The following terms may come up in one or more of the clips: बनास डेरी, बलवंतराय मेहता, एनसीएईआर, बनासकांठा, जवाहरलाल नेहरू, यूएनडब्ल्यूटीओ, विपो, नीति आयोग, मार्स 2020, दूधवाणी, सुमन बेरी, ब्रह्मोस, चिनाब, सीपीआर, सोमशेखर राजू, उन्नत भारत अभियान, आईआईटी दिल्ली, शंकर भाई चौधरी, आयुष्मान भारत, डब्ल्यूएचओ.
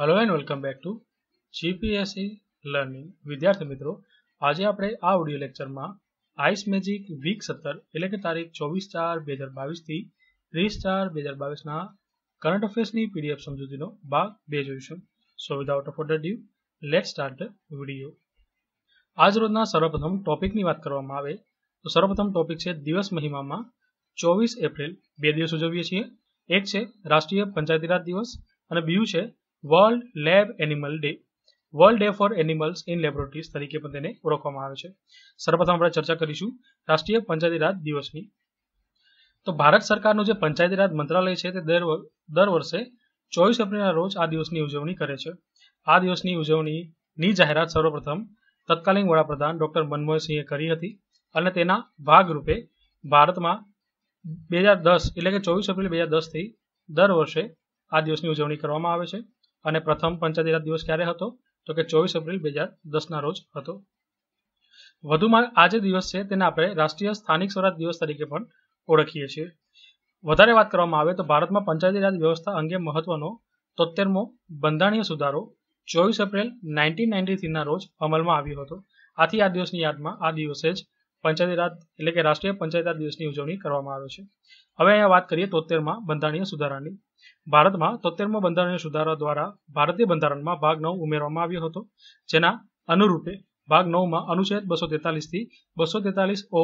Hello and welcome back to GPSC learning વિદ્યાર્થી મિત્રો આજે આપણે આ ઓડિયો લેક્ચરમાં આઈસ મેજિક વીક 17 એટલે કે તારીખ 24/4/2022 થી 30/4/2022 ના કરંટ અફેર્સની પીડીએફ સમજૂતીનો ભાગ 2 જોઈશું. So without further due let's start the video. આજ રોજના સર્વપ્રથમ ટોપિકની વાત કરવામાં આવે તો સર્વપ્રથમ ટોપિક છે દિવસ મહિમામાં 24 એપ્રિલ બે દિવસ ઉજવીએ છીએ. એક છે રાષ્ટ્રીય પંચાયતીરાજ દિવસ અને બીજું છે world lab animal day. World day for animals in laboratories तरीके पण તેને ઓળખવામાં આવે છે. સર્વપ્રથમ આપણે ચર્ચા કરીશું રાષ્ટ્રીય પંચાયતીરાજ દિવસની. તો ભારત સરકારનું જે પંચાયતીરાજ મંત્રાલય છે તે દર વર્ષે 24 એપ્રિલના રોજ આ દિવસની ઉજવણી કરે છે. આ દિવસની ઉજવણીની જાહેરાત સર્વપ્રથમ તત્કાલીન વડાપ્રધાન ડો મનમોહન સિંહે કરી હતી અને તેના ભાગરૂપે ભારતમાં 2010 એટલે કે 24 એપ્રિલ 2010 થી દર વર્ષે આ દિવસની ઉજવણી કરવામાં આવે છે. અને પ્રથમ પંચાયતીરાજ દિવસ ક્યારે હતો તો કે 24 એપ્રિલ 2010 ના રોજ હતો. વધુમાં આ જે દિવસ છે તેને આપણે રાષ્ટ્રીય સ્થાનિક સ્વરાજ દિવસ તરીકે પણ ઓળખીએ છીએ. વધારે વાત કરવામાં આવે તો ભારતમાં પંચાયતીરાજ વ્યવસ્થા અંગે મહત્વનો 73મો બંધારણીય સુધારો 24 એપ્રિલ 1993 ના રોજ અમલમાં આવ્યો હતો. આથી આ દિવસની યાદમાં આ દિવસે જ પંચાયતીરાજ એટલે કે રાષ્ટ્રીય પંચાયતીરાજ દિવસની ઉજવણી કરવામાં આવે છે. હવે અહીંયા વાત કરીએ 73માં બંધારણીય સુધારાની. ભારતમાં 73મો બંધારણીય સુધારો દ્વારા ભારતીય બંધારણમાં ભાગ 9 ઉમેરવામાં આવ્યો હતો, જેના અનુરૂપે ભાગ 9માં અનુચ્છેદ 243 થી 243(o)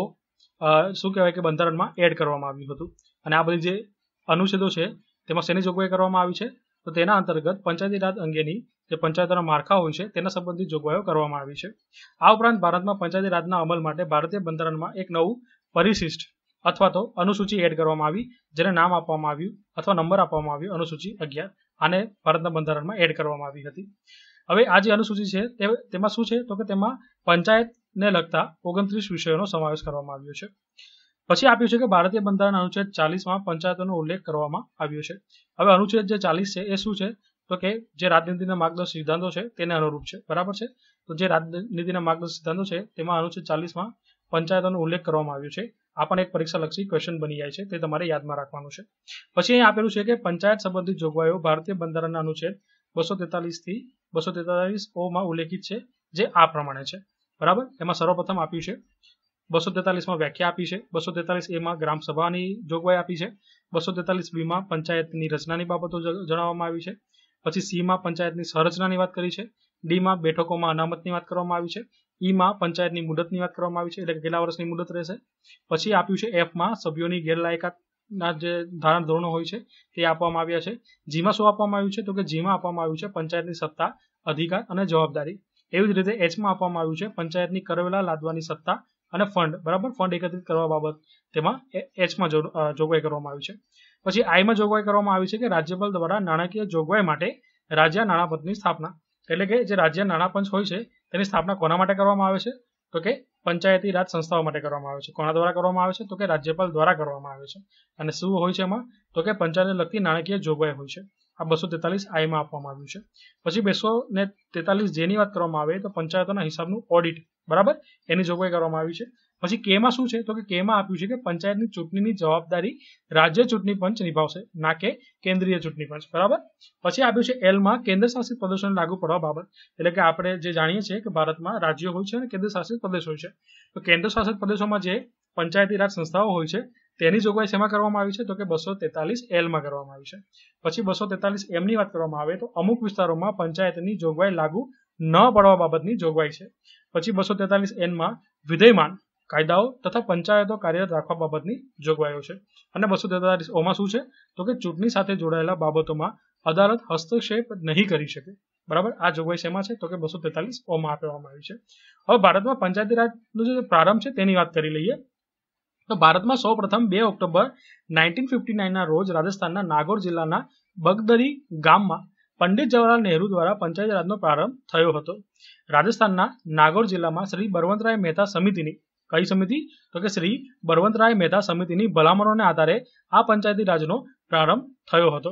શું કહેવાય કે બંધારણમાં એડ કરવામાં આવ્યું હતું. અને આ બધી જે અનુચ્છેદો છે તેમાં શેની જોગવાઈ કરવામાં આવી છે તો તેના અંતર્ગત પંચાયતીરાજ અંગેની જે પંચાયતોના માળખા હોય છે તેના સંબંધિત જોગવાઈઓ કરવામાં આવી છે. આ ઉપરાંત ભારતમાં પંચાયતીરાજના અમલ માટે ભારતીય બંધારણમાં એક નવું પરિશિષ્ટ अथवा तो अनुसूची एड करवामां आवी जेने नाम आपवामां आव्युं अथवा नंबर आपवामां आव्यो अनुसूची 11 आने भारतना बंधारणमां एड करवामां आवी हती. हवे आ जे अनुसूची छे तेमां शुं छे तो के तेमां पंचायतने लगता 29 विषयोनो समावेश करवामां आव्यो छे. पछी आप्युं छे के भारतीय बंधारण अनुच्छेद 40 मां पंचायतोनो उल्लेख करवामां आव्यो छे. हवे अनुच्छेद जे 40 छे ए शुं छे तो के जे राजनीतिना मार्गदर्शक सिद्धांतो छे तेने अनुरूप छे, बराबर छे. तो जे राजनीतिना मार्गदर्शक सिद्धांतो छे तेमां अनुच्छेद 40 मां पंचायतोनो उल्लेख करवामां आव्यो छे. આ પણ એક પરીક્ષાલક્ષી ક્વેશ્ચન બની જાય છે, તે તમારે યાદમાં રાખવાનું છે. પછી અહીં આપેલું છે કે પંચાયત સંબંધિત જોગવાઈઓ ભારતીય બંધારણના અનુચ્છેદ 243 થી 243(o) માં ઉલ્લેખિત છે, જે આ પ્રમાણે છે, બરાબર. એમાં સર્વપ્રથમ આપ્યું છે 243માં વ્યાખ્યા આપી છે, 243(a) માં ગ્રામ સભાની જોગવાઈ આપી છે, 243(b) માં પંચાયતની રચનાની બાબતો જણાવવામાં આવી છે, પછી (c) માં પંચાયતની સંરચનાની વાત કરી છે, (d) માં બેઠકોમાં અનામતની વાત કરવામાં આવી છે, ई में पंचायत की मुदत की बात कर गये वर्ष की मुदत रहे. पीछे आप एफ में सभ्यों की गैरलायकात धारण धोरणों हो. जी में शू आप तो जी में आप पंचायत की सत्ता अधिकार और जवाबदारी. एवं रीते एच में आप पंचायत की करवेला लादवा सत्ता और फंड, बराबर. फंड एकत्रित करने बाबत एच में जोगवाई कर. पीछे आई में जोगवाई कर राज्यपाल द्वारा नाणाकीय जोगवाई माटे राज्य नाणापंच की स्थापना, एटले के जे राज्य नाणापंच होय छे तेनी स्थापना कोना माटे करवामां आवे छे तो के पंचायती राज संस्थाओं माटे करवामां आवे छे. कोना द्वारा करवामां आवे छे तो के राज्यपाल द्वारा करवामां आवे छे. अने शुं होय छे एमां तो के पंचायतने लगती नाणाकीय जोगवाई होय छे. आ 243(i) मां आपवामां आव्युं छे. पछी 243(j) ની વાત કરવામાં આવે તો પંચાયતોના હિસાબનું ઓડિટ, બરાબર, એની જોગવાઈ કરવામાં આવી છે. પછી (k) માં શું છે તો કે (k) માં આપ્યું છે કે પંચાયતની ચૂંટણીની જવાબદારી રાજ્ય ચૂંટણી પંચ નિભાવશે, ના કે કેન્દ્રીય ચૂંટણી પંચ, બરાબર. પછી આપ્યું છે (l) માં કેન્દ્રશાસિત પ્રદેશોને લાગુ પડવા બાબત. એટલે કે આપણે જે જાણીએ છીએ કે ભારતમાં રાજ્યો હોય છે અને કેન્દ્રશાસિત પ્રદેશ હોય છે, તો કેન્દ્રશાસિત પ્રદેશોમાં જે પંચાયતી રાજ સંસ્થાઓ હોય છે તેની જોગવાઈ શેમાં કરવામાં આવી છે તો કે 243(l) માં કરવામાં આવી છે. પછી 243(m) ની વાત કરવામાં આવે તો અમુક વિસ્તારોમાં પંચાયતની જોગવાઈ લાગુ ન પડવા બાબતની જોગવાઈ છે. પછી 243(n) માં વિધેયમાન કાયદાઓ તથા પંચાયતો કાર્યરત રાખવા બાબતની જોગવાઈઓ છે. અને 243(o) માં શું છે તો કે ચૂંટણી સાથે જોડાયેલા બાબતોમાં અદાલત હસ્તક્ષેપ નહીં કરી શકે, બરાબર. આ જોગવાઈ શેમાં છે તો કે 243(o) માં આપવામાં આવી છે. હવે ભારતમાં પંચાયતીરાજનો જે પ્રારંભ છે તેની વાત કરી લઈએ तो भारत में सौ प्रथम 2 ऑक्टोबर 1959 रोज राजस्थान नागौर जिला बगदरी गाम में पंडित जवाहरलाल नेहरू द्वारा पंचायतीराज नो प्रारंभ थयो हतो. राजस्थान नागौर जिला में श्री बलवंतराय मेहता समिति की कई समिति तो कि श्री बलवंतराय मेहता समिति की भलामणों ने आधार आ पंचायतीराज नो प्रारंभ थयो हतो.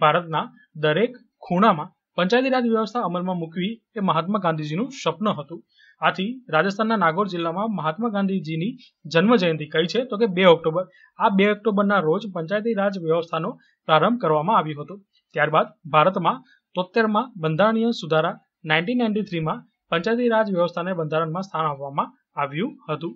भारतना दरेक खूणा में पंचायतीराज व्यवस्था अमल में मूकवी ए महात्मा गांधीजी नु स्वप्न हतुं. आथी राजस्थानना नागौर जिल्लामां महात्मा गांधीजीनी जन्म जयंती कई छे तो के 2 ऑक्टोबर. आ 2 ऑक्टोबरना रोज पंचायतीराज व्यवस्थानो प्रारंभ करवामां आव्यो हतो. त्यारबाद भारतमां તોતેરમાં બંધારણીય સુધારા 1993માં પંચાયતી રાજ વ્યવસ્થાને બંધારણમાં સ્થાન આપવામાં આવ્યું હતું.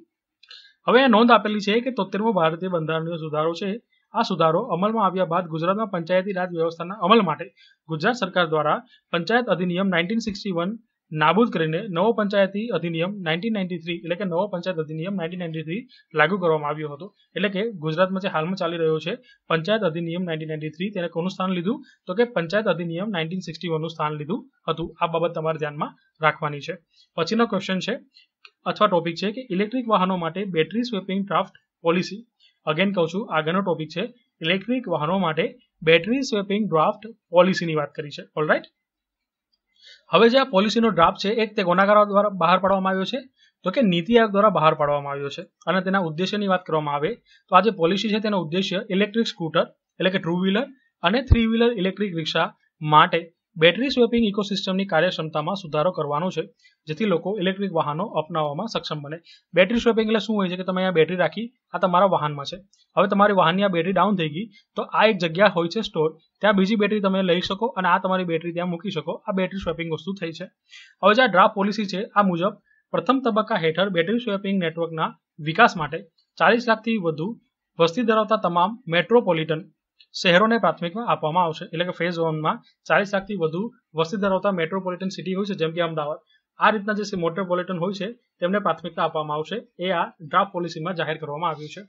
હવે નોંધ આપેલી છે કે 73મો ભારતીય બંધારણીય સુધારો છે. આ સુધારો અમલમાં આવ્યા બાદ ગુજરાતમાં પંચાયતી રાજ વ્યવસ્થાના અમલ માટે ગુજરાત સરકાર દ્વારા પંચાયત અધિનિયમ 1961 નાબૂદ કરીને નવો પંચાયતી અધિનિયમ 1993 એટલે કે નવો પંચાયત અધિનિયમ 1993 લાગુ કરવામાં આવ્યો હતો. એટલે કે ગુજરાતમાં જે હાલમાં ચાલી રહ્યો છે પંચાયત અધિનિયમ 1993 તેને કોનું સ્થાન લીધું તો કે પંચાયત અધિનિયમ 1961નું સ્થાન લીધું હતું. આ બાબત તમારે ધ્યાનમાં રાખવાની છે. પછીનો ક્વેશ્ચન છે અથવા ટોપિક છે કે ઇલેક્ટ્રિક વાહનો માટે battery swapping draft policy. Again કહું છું આગળનો ટોપિક છે ઇલેક્ટ્રિક વાહનો માટે બેટરી સ્વેપિંગ ડ્રાફ્ટ પોલિસીની વાત કરી છે. ઓલરાઈટ, હવે જે આ પોલિસીનો ડ્રાફ્ટ છે એક તે કોના દ્વારા બહાર પાડવામાં આવ્યો છે તો કે નીતિ આયોગ દ્વારા બહાર પાડવામાં આવ્યો છે. અને તેના ઉદ્દેશ્યની વાત કરવામાં આવે તો આ જે પોલિસી છે તેનો ઉદ્દેશ્ય ઇલેક્ટ્રિક સ્કૂટર એટલે કે ટુ વ્હીલર અને થ્રી વ્હીલર ઇલેક્ટ્રિક રિક્ષા માટે બેટરી સ્વેપિંગ ઇકોસિસ્ટમની કાર્યક્ષમતામાં સુધારો કરવાનો છે, જેથી લોકો ઇલેક્ટ્રિક વાહનો અપનાવવામાં સક્ષમ બને. બેટરી સ્વેપિંગ એટલે શું હોય છે કે તમે અહીંયા બેટરી રાખી, આ તમારા વાહનમાં છે, હવે તમારી વાહનની આ બેટરી ડાઉન થઈ ગઈ તો આ એક જગ્યા હોય છે સ્ટોર, ત્યાં બીજી બેટરી તમે લઈ શકો અને આ તમારી બેટરી ત્યાં મૂકી શકો. આ બેટરી સ્વેપિંગ વસ્તુ થઈ છે. હવે જે આ ડ્રાફ્ટ પોલિસી છે આ મુજબ પ્રથમ તબક્કા હેઠળ બેટરી સ્વેપિંગ નેટવર્કના વિકાસ માટે 40 લાખથી વધુ વસ્તી ધરાવતા તમામ મેટ્રોપોલિટન શહેરોને પ્રાથમિકમાં આપવામાં આવશે. એટલે કે ફેઝ વનમાં 40 લાખથી વધુ વસ્તી ધરાવતા મેટ્રોપોલિટન સિટી હોય છે જેમ કે અમદાવાદ, આ રીતના જે મેટ્રોપોલિટન હોય છે તેમને પ્રાથમિકતા આપવામાં આવશે. એ આ ડ્રાફ્ટ પોલિસીમાં જાહેર કરવામાં આવ્યું છે.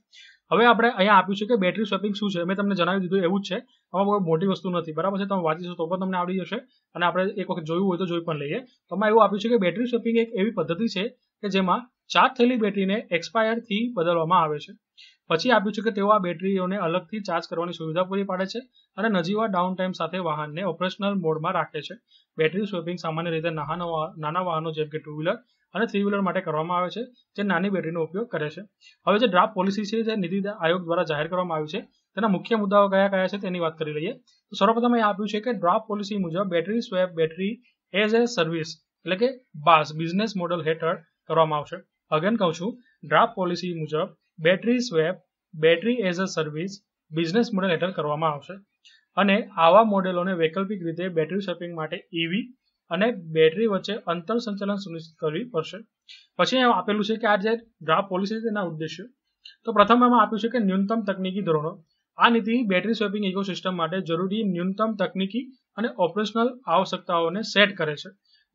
હવે આપણે અહીંયા આપ્યું છે કે બેટરી સ્વેપિંગ શું છે, મેં તમને જણાવી દીધું એવું જ છે, આમાં કોઈ મોટી વસ્તુ નથી, બરાબર છે. તમે વાંચીશું તો પણ તમને આવડી જશે અને આપણે એક વખત જોયું હોય તો જોઈ પણ લઈએ. તો આમાં એવું આપ્યું છે કે બેટરી સ્વેપિંગ એક એવી પદ્ધતિ છે કે જેમાં ચાર્જ થયેલી બેટરીને એક્સપાયરથી બદલવામાં આવે છે. પછી આપ્યું છે કે તેઓ આ બેટરીઓને અલગથી ચાર્જ કરવાની સુવિધા પૂરી પાડે છે અને નજીવા ડાઉન ટાઈમ સાથે વાહનને ઓપરેશનલ મોડમાં રાખે છે. બેટરી સ્વેપિંગ સામાન્ય રીતે નાના વાહનો જેમ કે ટુ વ્હીલર અને થ્રી વ્હીલર માટે કરવામાં આવે છે જે નાની બેટરીનો ઉપયોગ કરે છે. હવે જે ડ્રાફ્ટ પોલિસી છે જે નીતિ આયોગ દ્વારા જાહેર કરવામાં આવી છે તેના મુખ્ય મુદ્દાઓ કયા કયા છે તેની વાત કરી લઈએ. તો સર્વપ્રથમ એ આપ્યું છે કે ડ્રાફ્ટ પોલિસી મુજબ battery swap battery as a service એટલે કે BaaS બિઝનેસ મોડલ હેઠળ કરવામાં આવશે. અગેન કહું છું ડ્રાફ્ટ પોલિસી મુજબ battery swap battery as a service business model હેઠળ કરવામાં આવશે અને આવા મોડેલોને વૈકલ્પિક રીતે બેટરી સ્વેપિંગ માટે ઈવી અને બેટરી વચ્ચે અંતર સંચાલન સુનિશ્ચિત કરવી પડશે. પછી એમ આપેલું છે કે આ જે ડ્રાફ્ટ પોલિસી તેના ઉદ્દેશ્યો તો પ્રથમ એમાં આપ્યું છે કે ન્યૂનતમ તકનીકી ધોરણો. આ નીતિ બેટરી સ્વેપિંગ ઇકોસિસ્ટમ માટે જરૂરી ન્યૂનતમ તકનીકી અને ઓપરેશનલ આવશ્યકતાઓને સેટ કરે છે,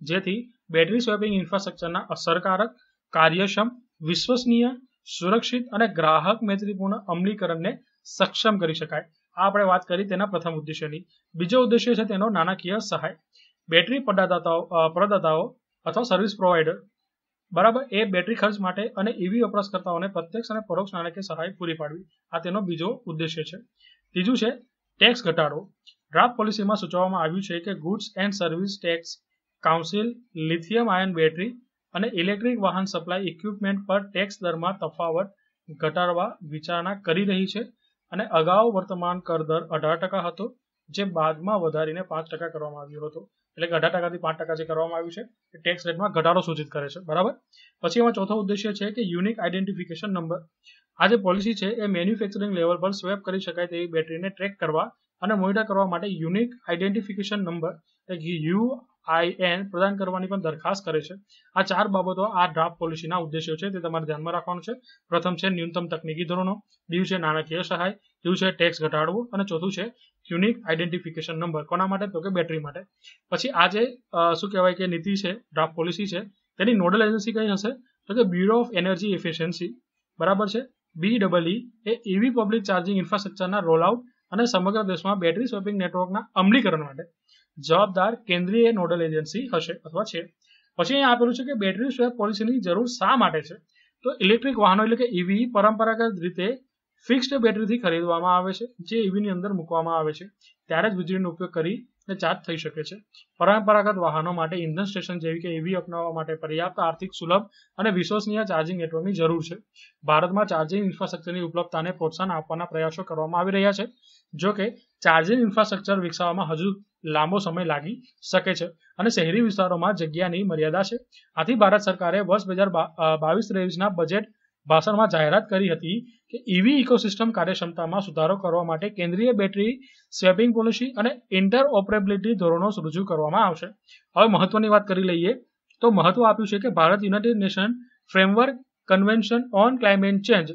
જેથી બેટરી સ્વેપિંગ ઇન્ફ્રાસ્ટ્રક્ચરના અસરકારક, કાર્યક્ષમ, વિશ્વસનીય, સુરક્ષિત અને ગ્રાહક મૈત્રીપૂર્ણ અમલીકરણને સક્ષમ કરી શકાય. આ આપણે વાત કરી તેના પ્રથમ ઉદ્દેશ્યની. બીજો ઉદ્દેશ્ય છે તેનો નાણાકીય સહાય. બેટરી પરદાતાઓ અથવા સર્વિસ પ્રોવાઈડર, બરાબર, એ બેટરી ખર્ચ માટે અને ઈવી વપરાશકર્તાઓને પ્રત્યક્ષ અને પરોક્ષ નાણાકીય સહાય પૂરી પાડવી, આ તેનો બીજો ઉદ્દેશ્ય છે. ત્રીજું છે ટેક્સ ઘટાડો. ડ્રાફ્ટ પોલિસીમાં સૂચવવામાં આવ્યું છે કે goods and service tax council lithium ion battery અને ઇલેક્ટ્રિક વાહન સપ્લાય ઇક્વિપમેન્ટ પર ટેક્સ દરમાં તફાવત ઘટાડવા વિચારણા કરી રહી છે અને અગાઉ વર્તમાન કર દર 18% હતો જે બાદમાં વધારીને 5% કરવામાં આવ્યો હતો. એટલે કે 18%થી 5% જે કરવામાં આવ્યું છે એ ટેક્સ રેટમાં ઘટાડો સૂચિત કરે છે, બરાબર. પછી એમાં ચોથો ઉદ્દેશ્ય છે કે યુનિક આઈડેન્ટિફિકેશન નંબર. આ જે પોલિસી છે એ મેન્યુફેક્ચરિંગ લેવલ પર સ્વેપ કરી શકાય તેવી બેટરીને ટ્રેક કરવા અને મોનિટર કરવા માટે યુનિક આઈડેન્ટિફિકેશન નંબર એટલે UIN પ્રદાન કરવાની પણ દરખાસ્ત કરે છે. આ ચાર બાબતો આ ડ્રાફ્ટ પોલિસીના ઉદ્દેશ્યો છે તે તમારે ધ્યાનમાં રાખવાનું છે. પ્રથમ છે ન્યૂનતમ તકનીકી ધોરણો, બીજું છે નાણાકીય સહાય, ત્રીજું છે ટેક્સ ઘટાડવો અને ચોથું છે યુનિક આઈડેન્ટિફિકેશન નંબર. કોના માટે તો કે બેટરી માટે. પછી આ જે શું કહેવાય કે નીતિ છે, ડ્રાફ્ટ પોલિસી છે, તેની નોડલ એજન્સી કઈ હશે તો કે બ્યુરો ઓફ એનર્જી એફિશિયન્સી, બરાબર છે. BEE એ ઇવી પબ્લિક ચાર્જિંગ ઇન્ફ્રાસ્ટ્રક્ચરના રોલઆઉટ અને સમગ્ર દેશમાં બેટરી સ્વેપિંગ નેટવર્કના અમલીકરણ માટે જવાબદાર કેન્દ્રીય નોડલ એજન્સી હશે અથવા છે. પછી અહીંયા આપેલું છે કે બેટરી સ્વેપ પોલિસીની જરૂર શા માટે છે તો ઇલેક્ટ્રિક વાહનો એટલે કે ઈવી પરંપરાગત રીતે ફિક્સ્ડ બેટરીથી ખરીદવામાં આવે છે જે ઈવીની અંદર મૂકવામાં આવે છે ત્યારે જ વીજળીનો ઉપયોગ કરીને ચાર્જ થઈ શકે છે. પરંપરાગત વાહનો માટે ઇંધન સ્ટેશન જેવી કે ઈવી અપનાવવા માટે પર્યાપ્ત આર્થિક, સુલભ અને વિશ્વસનીય ચાર્જિંગ નેટવર્કની જરૂર છે. ભારતમાં ચાર્જિંગ ઇન્ફ્રાસ્ટ્રક્ચરની ઉપલબ્ધતાને પ્રોત્સાહન આપવાના પ્રયાસો કરવામાં આવી રહ્યા છે. જો કે ચાર્જિંગ ઇન્ફ્રાસ્ટ્રક્ચર વિકસાવવામાં હજુ લાંબો સમય લાગી શકે છે અને શહેરી વિસ્તારોમાં જગ્યાની મર્યાદા છે. આથી ભારત સરકારે વર્ષ 2022-23ના બજેટ ભાષણમાં જાહેરાત કરી હતી કે ઈવી ઇકોસિસ્ટમ કાર્યક્ષમતામાં સુધારો કરવા માટે કેન્દ્રીય બેટરી સ્વેપિંગ પોલિસી અને ઇન્ટરઓપરેબિલિટી ધોરણો રજૂ કરવામાં આવશે. હવે મહત્વની વાત કરી લઈએ તો મહત્વ આપ્યું છે કે Bharat United Nation framework convention on climate change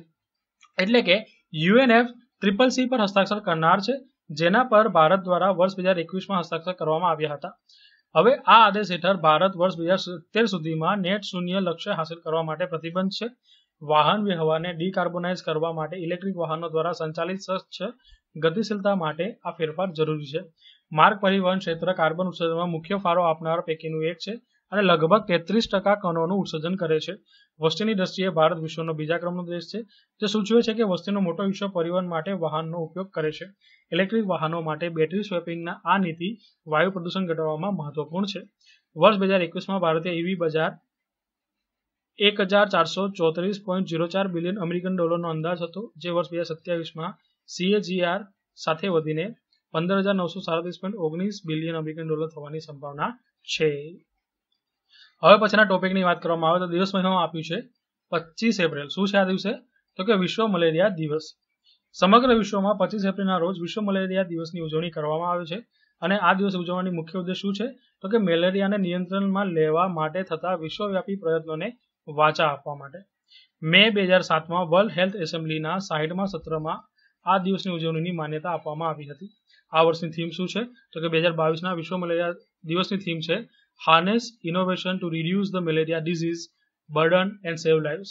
એટલે કે UNFCCC પર હસ્તાક્ષર કરનાર છે, જેના પર ભારત દ્વારા વર્ષ 2021માં હસ્તાક્ષર કરવામાં આવ્યા હતા. હવે આ આદેશ હેઠળ ભારત વર્ષ 2070 સુધીમાં નેટ શૂન્ય લક્ષ્ય હાંસલ કરવા માટે પ્રતિબંધ છે. वाहन व्यवहार ने डीकार्बोनाइज करवा माटे इलेक्ट्रिक वाहनों द्वारा संचालित स्वच्छ गतिशीलता माटे आ फेरफार जरूरी है. मार्ग परिवहन क्षेत्र कार्बन उत्सर्जन में मुख्य फाळो आपनार पैकीनुं एक छे अने लगभग 33% कणोनुं उत्सर्जन करे छे. वस्तीनी दृष्टिए भारत विश्वनो बीजा क्रमनो देश छे, जे सूचवे छे के वस्तीनो मोटो हिस्सो परिवहन माटे वाहननो उपयोग करे छे. इलेक्ट्रिक वाहनों माटे बेटरी स्वैपिंगना आ नीति वायु प्रदूषण घटाडवामां महत्वपूर्ण छे. वर्ष 2021 में भारतीय ईवी बजार 1434.04 बिलियन अमेरिकन डॉलरનો અંદાજ હતો, જે વર્ષ 2027માં CAGR સાથે વધીને 15,937.19 બિલિયન અમેરિકન ડોલર થવાની સંભાવના છે. હવે પછીના ટોપિકની વાત કરવામાં આવે તો દિવસ મહિનામાં આપ્યું છે 25 એપ્રિલ. શું છે આ દિવસે? તો કે વિશ્વ મલેરિયા દિવસ. સમગ્ર વિશ્વમાં 25 એપ્રિલના રોજ વિશ્વ મલેરિયા દિવસની ઉજવણી કરવામાં આવે છે. અને આ દિવસ ઉજવવાની મુખ્ય ઉદ્દેશ શું છે? તો કે મેલેરિયાને નિયંત્રણમાં લેવા માટે થતા વિશ્વવ્યાપી પ્રયત્નોને વાચા આપવા માટે. મે 2007માં વર્લ્ડ હેલ્થ એસેમ્બલીના 60માં સત્રમાં આ દિવસની ઉજવણીની માન્યતા આપવામાં આવી હતી. આ વર્ષની થીમ શું છે? તો કે 2022ના વિશ્વ મલેરિયા દિવસની થીમ છે harness innovation to reduce the malaria disease burden and save lives,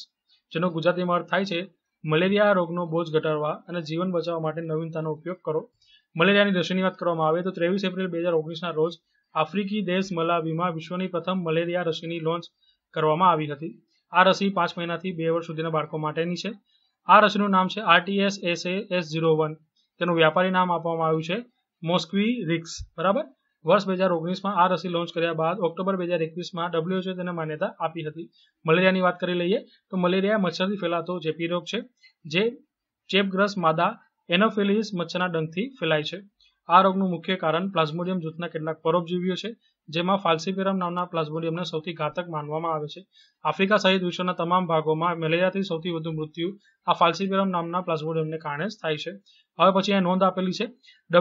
જેનો ગુજરાતીમાં અર્થ થાય છે મલેરિયા રોગનો બોજ ઘટાડવા અને જીવન બચાવવા માટે નવીનતાનો ઉપયોગ કરો. મલેરિયાની દ્રષ્ટિની વાત કરવામાં આવે તો 23 એપ્રિલ 2019ના રોજ આફ્રિકી દેશ મલાવીમાં વિશ્વની પ્રથમ મલેરિયા રસીની લોન્ચ કરવામાં આવી હતી. આ રસી 5 મહિનાથી 2 વર્ષ સુધીના બાળકો માટેની છે. આ રસીનું નામ છે RTS-SS01. તેનું વ્યાપારી નામ આપવામાં આવ્યું છે મોસ્કવી રિક્સ. બરાબર. વર્ષ 2019માં આ રસી લોન્ચ કર્યા બાદ ઓક્ટોબર 2021માં WHO તેને માન્યતા આપી હતી. મલેરિયાની વાત કરી લઈએ તો મલેરિયા મચ્છરથી ફેલાતો ચેપી રોગ છે, જે ચેપગ્રસ્ત માદા એનોફિલિસ મચ્છરના ડંખથી ફેલાય છે. આ રોગનું મુખ્ય કારણ પ્લાઝ્મોડિયમ જૂથના કેટલાક પરોપજીવીઓ છે, જેમાં ફાલ્સીપેરમ નામના પ્લાઝ્મોડિયમને સૌથી ઘાતક માનવામાં આવે છે. આફ્રિકા સહિત વિશ્વના તમામ ભાગોમાં મેલેરિયાથી સૌથી વધુ મૃત્યુ આ ફાલ્સીપેરમ નામના પ્લાઝ્મોડિયમને કારણે જ થાય છે. હવે પછી આ નોંધ આપેલી છે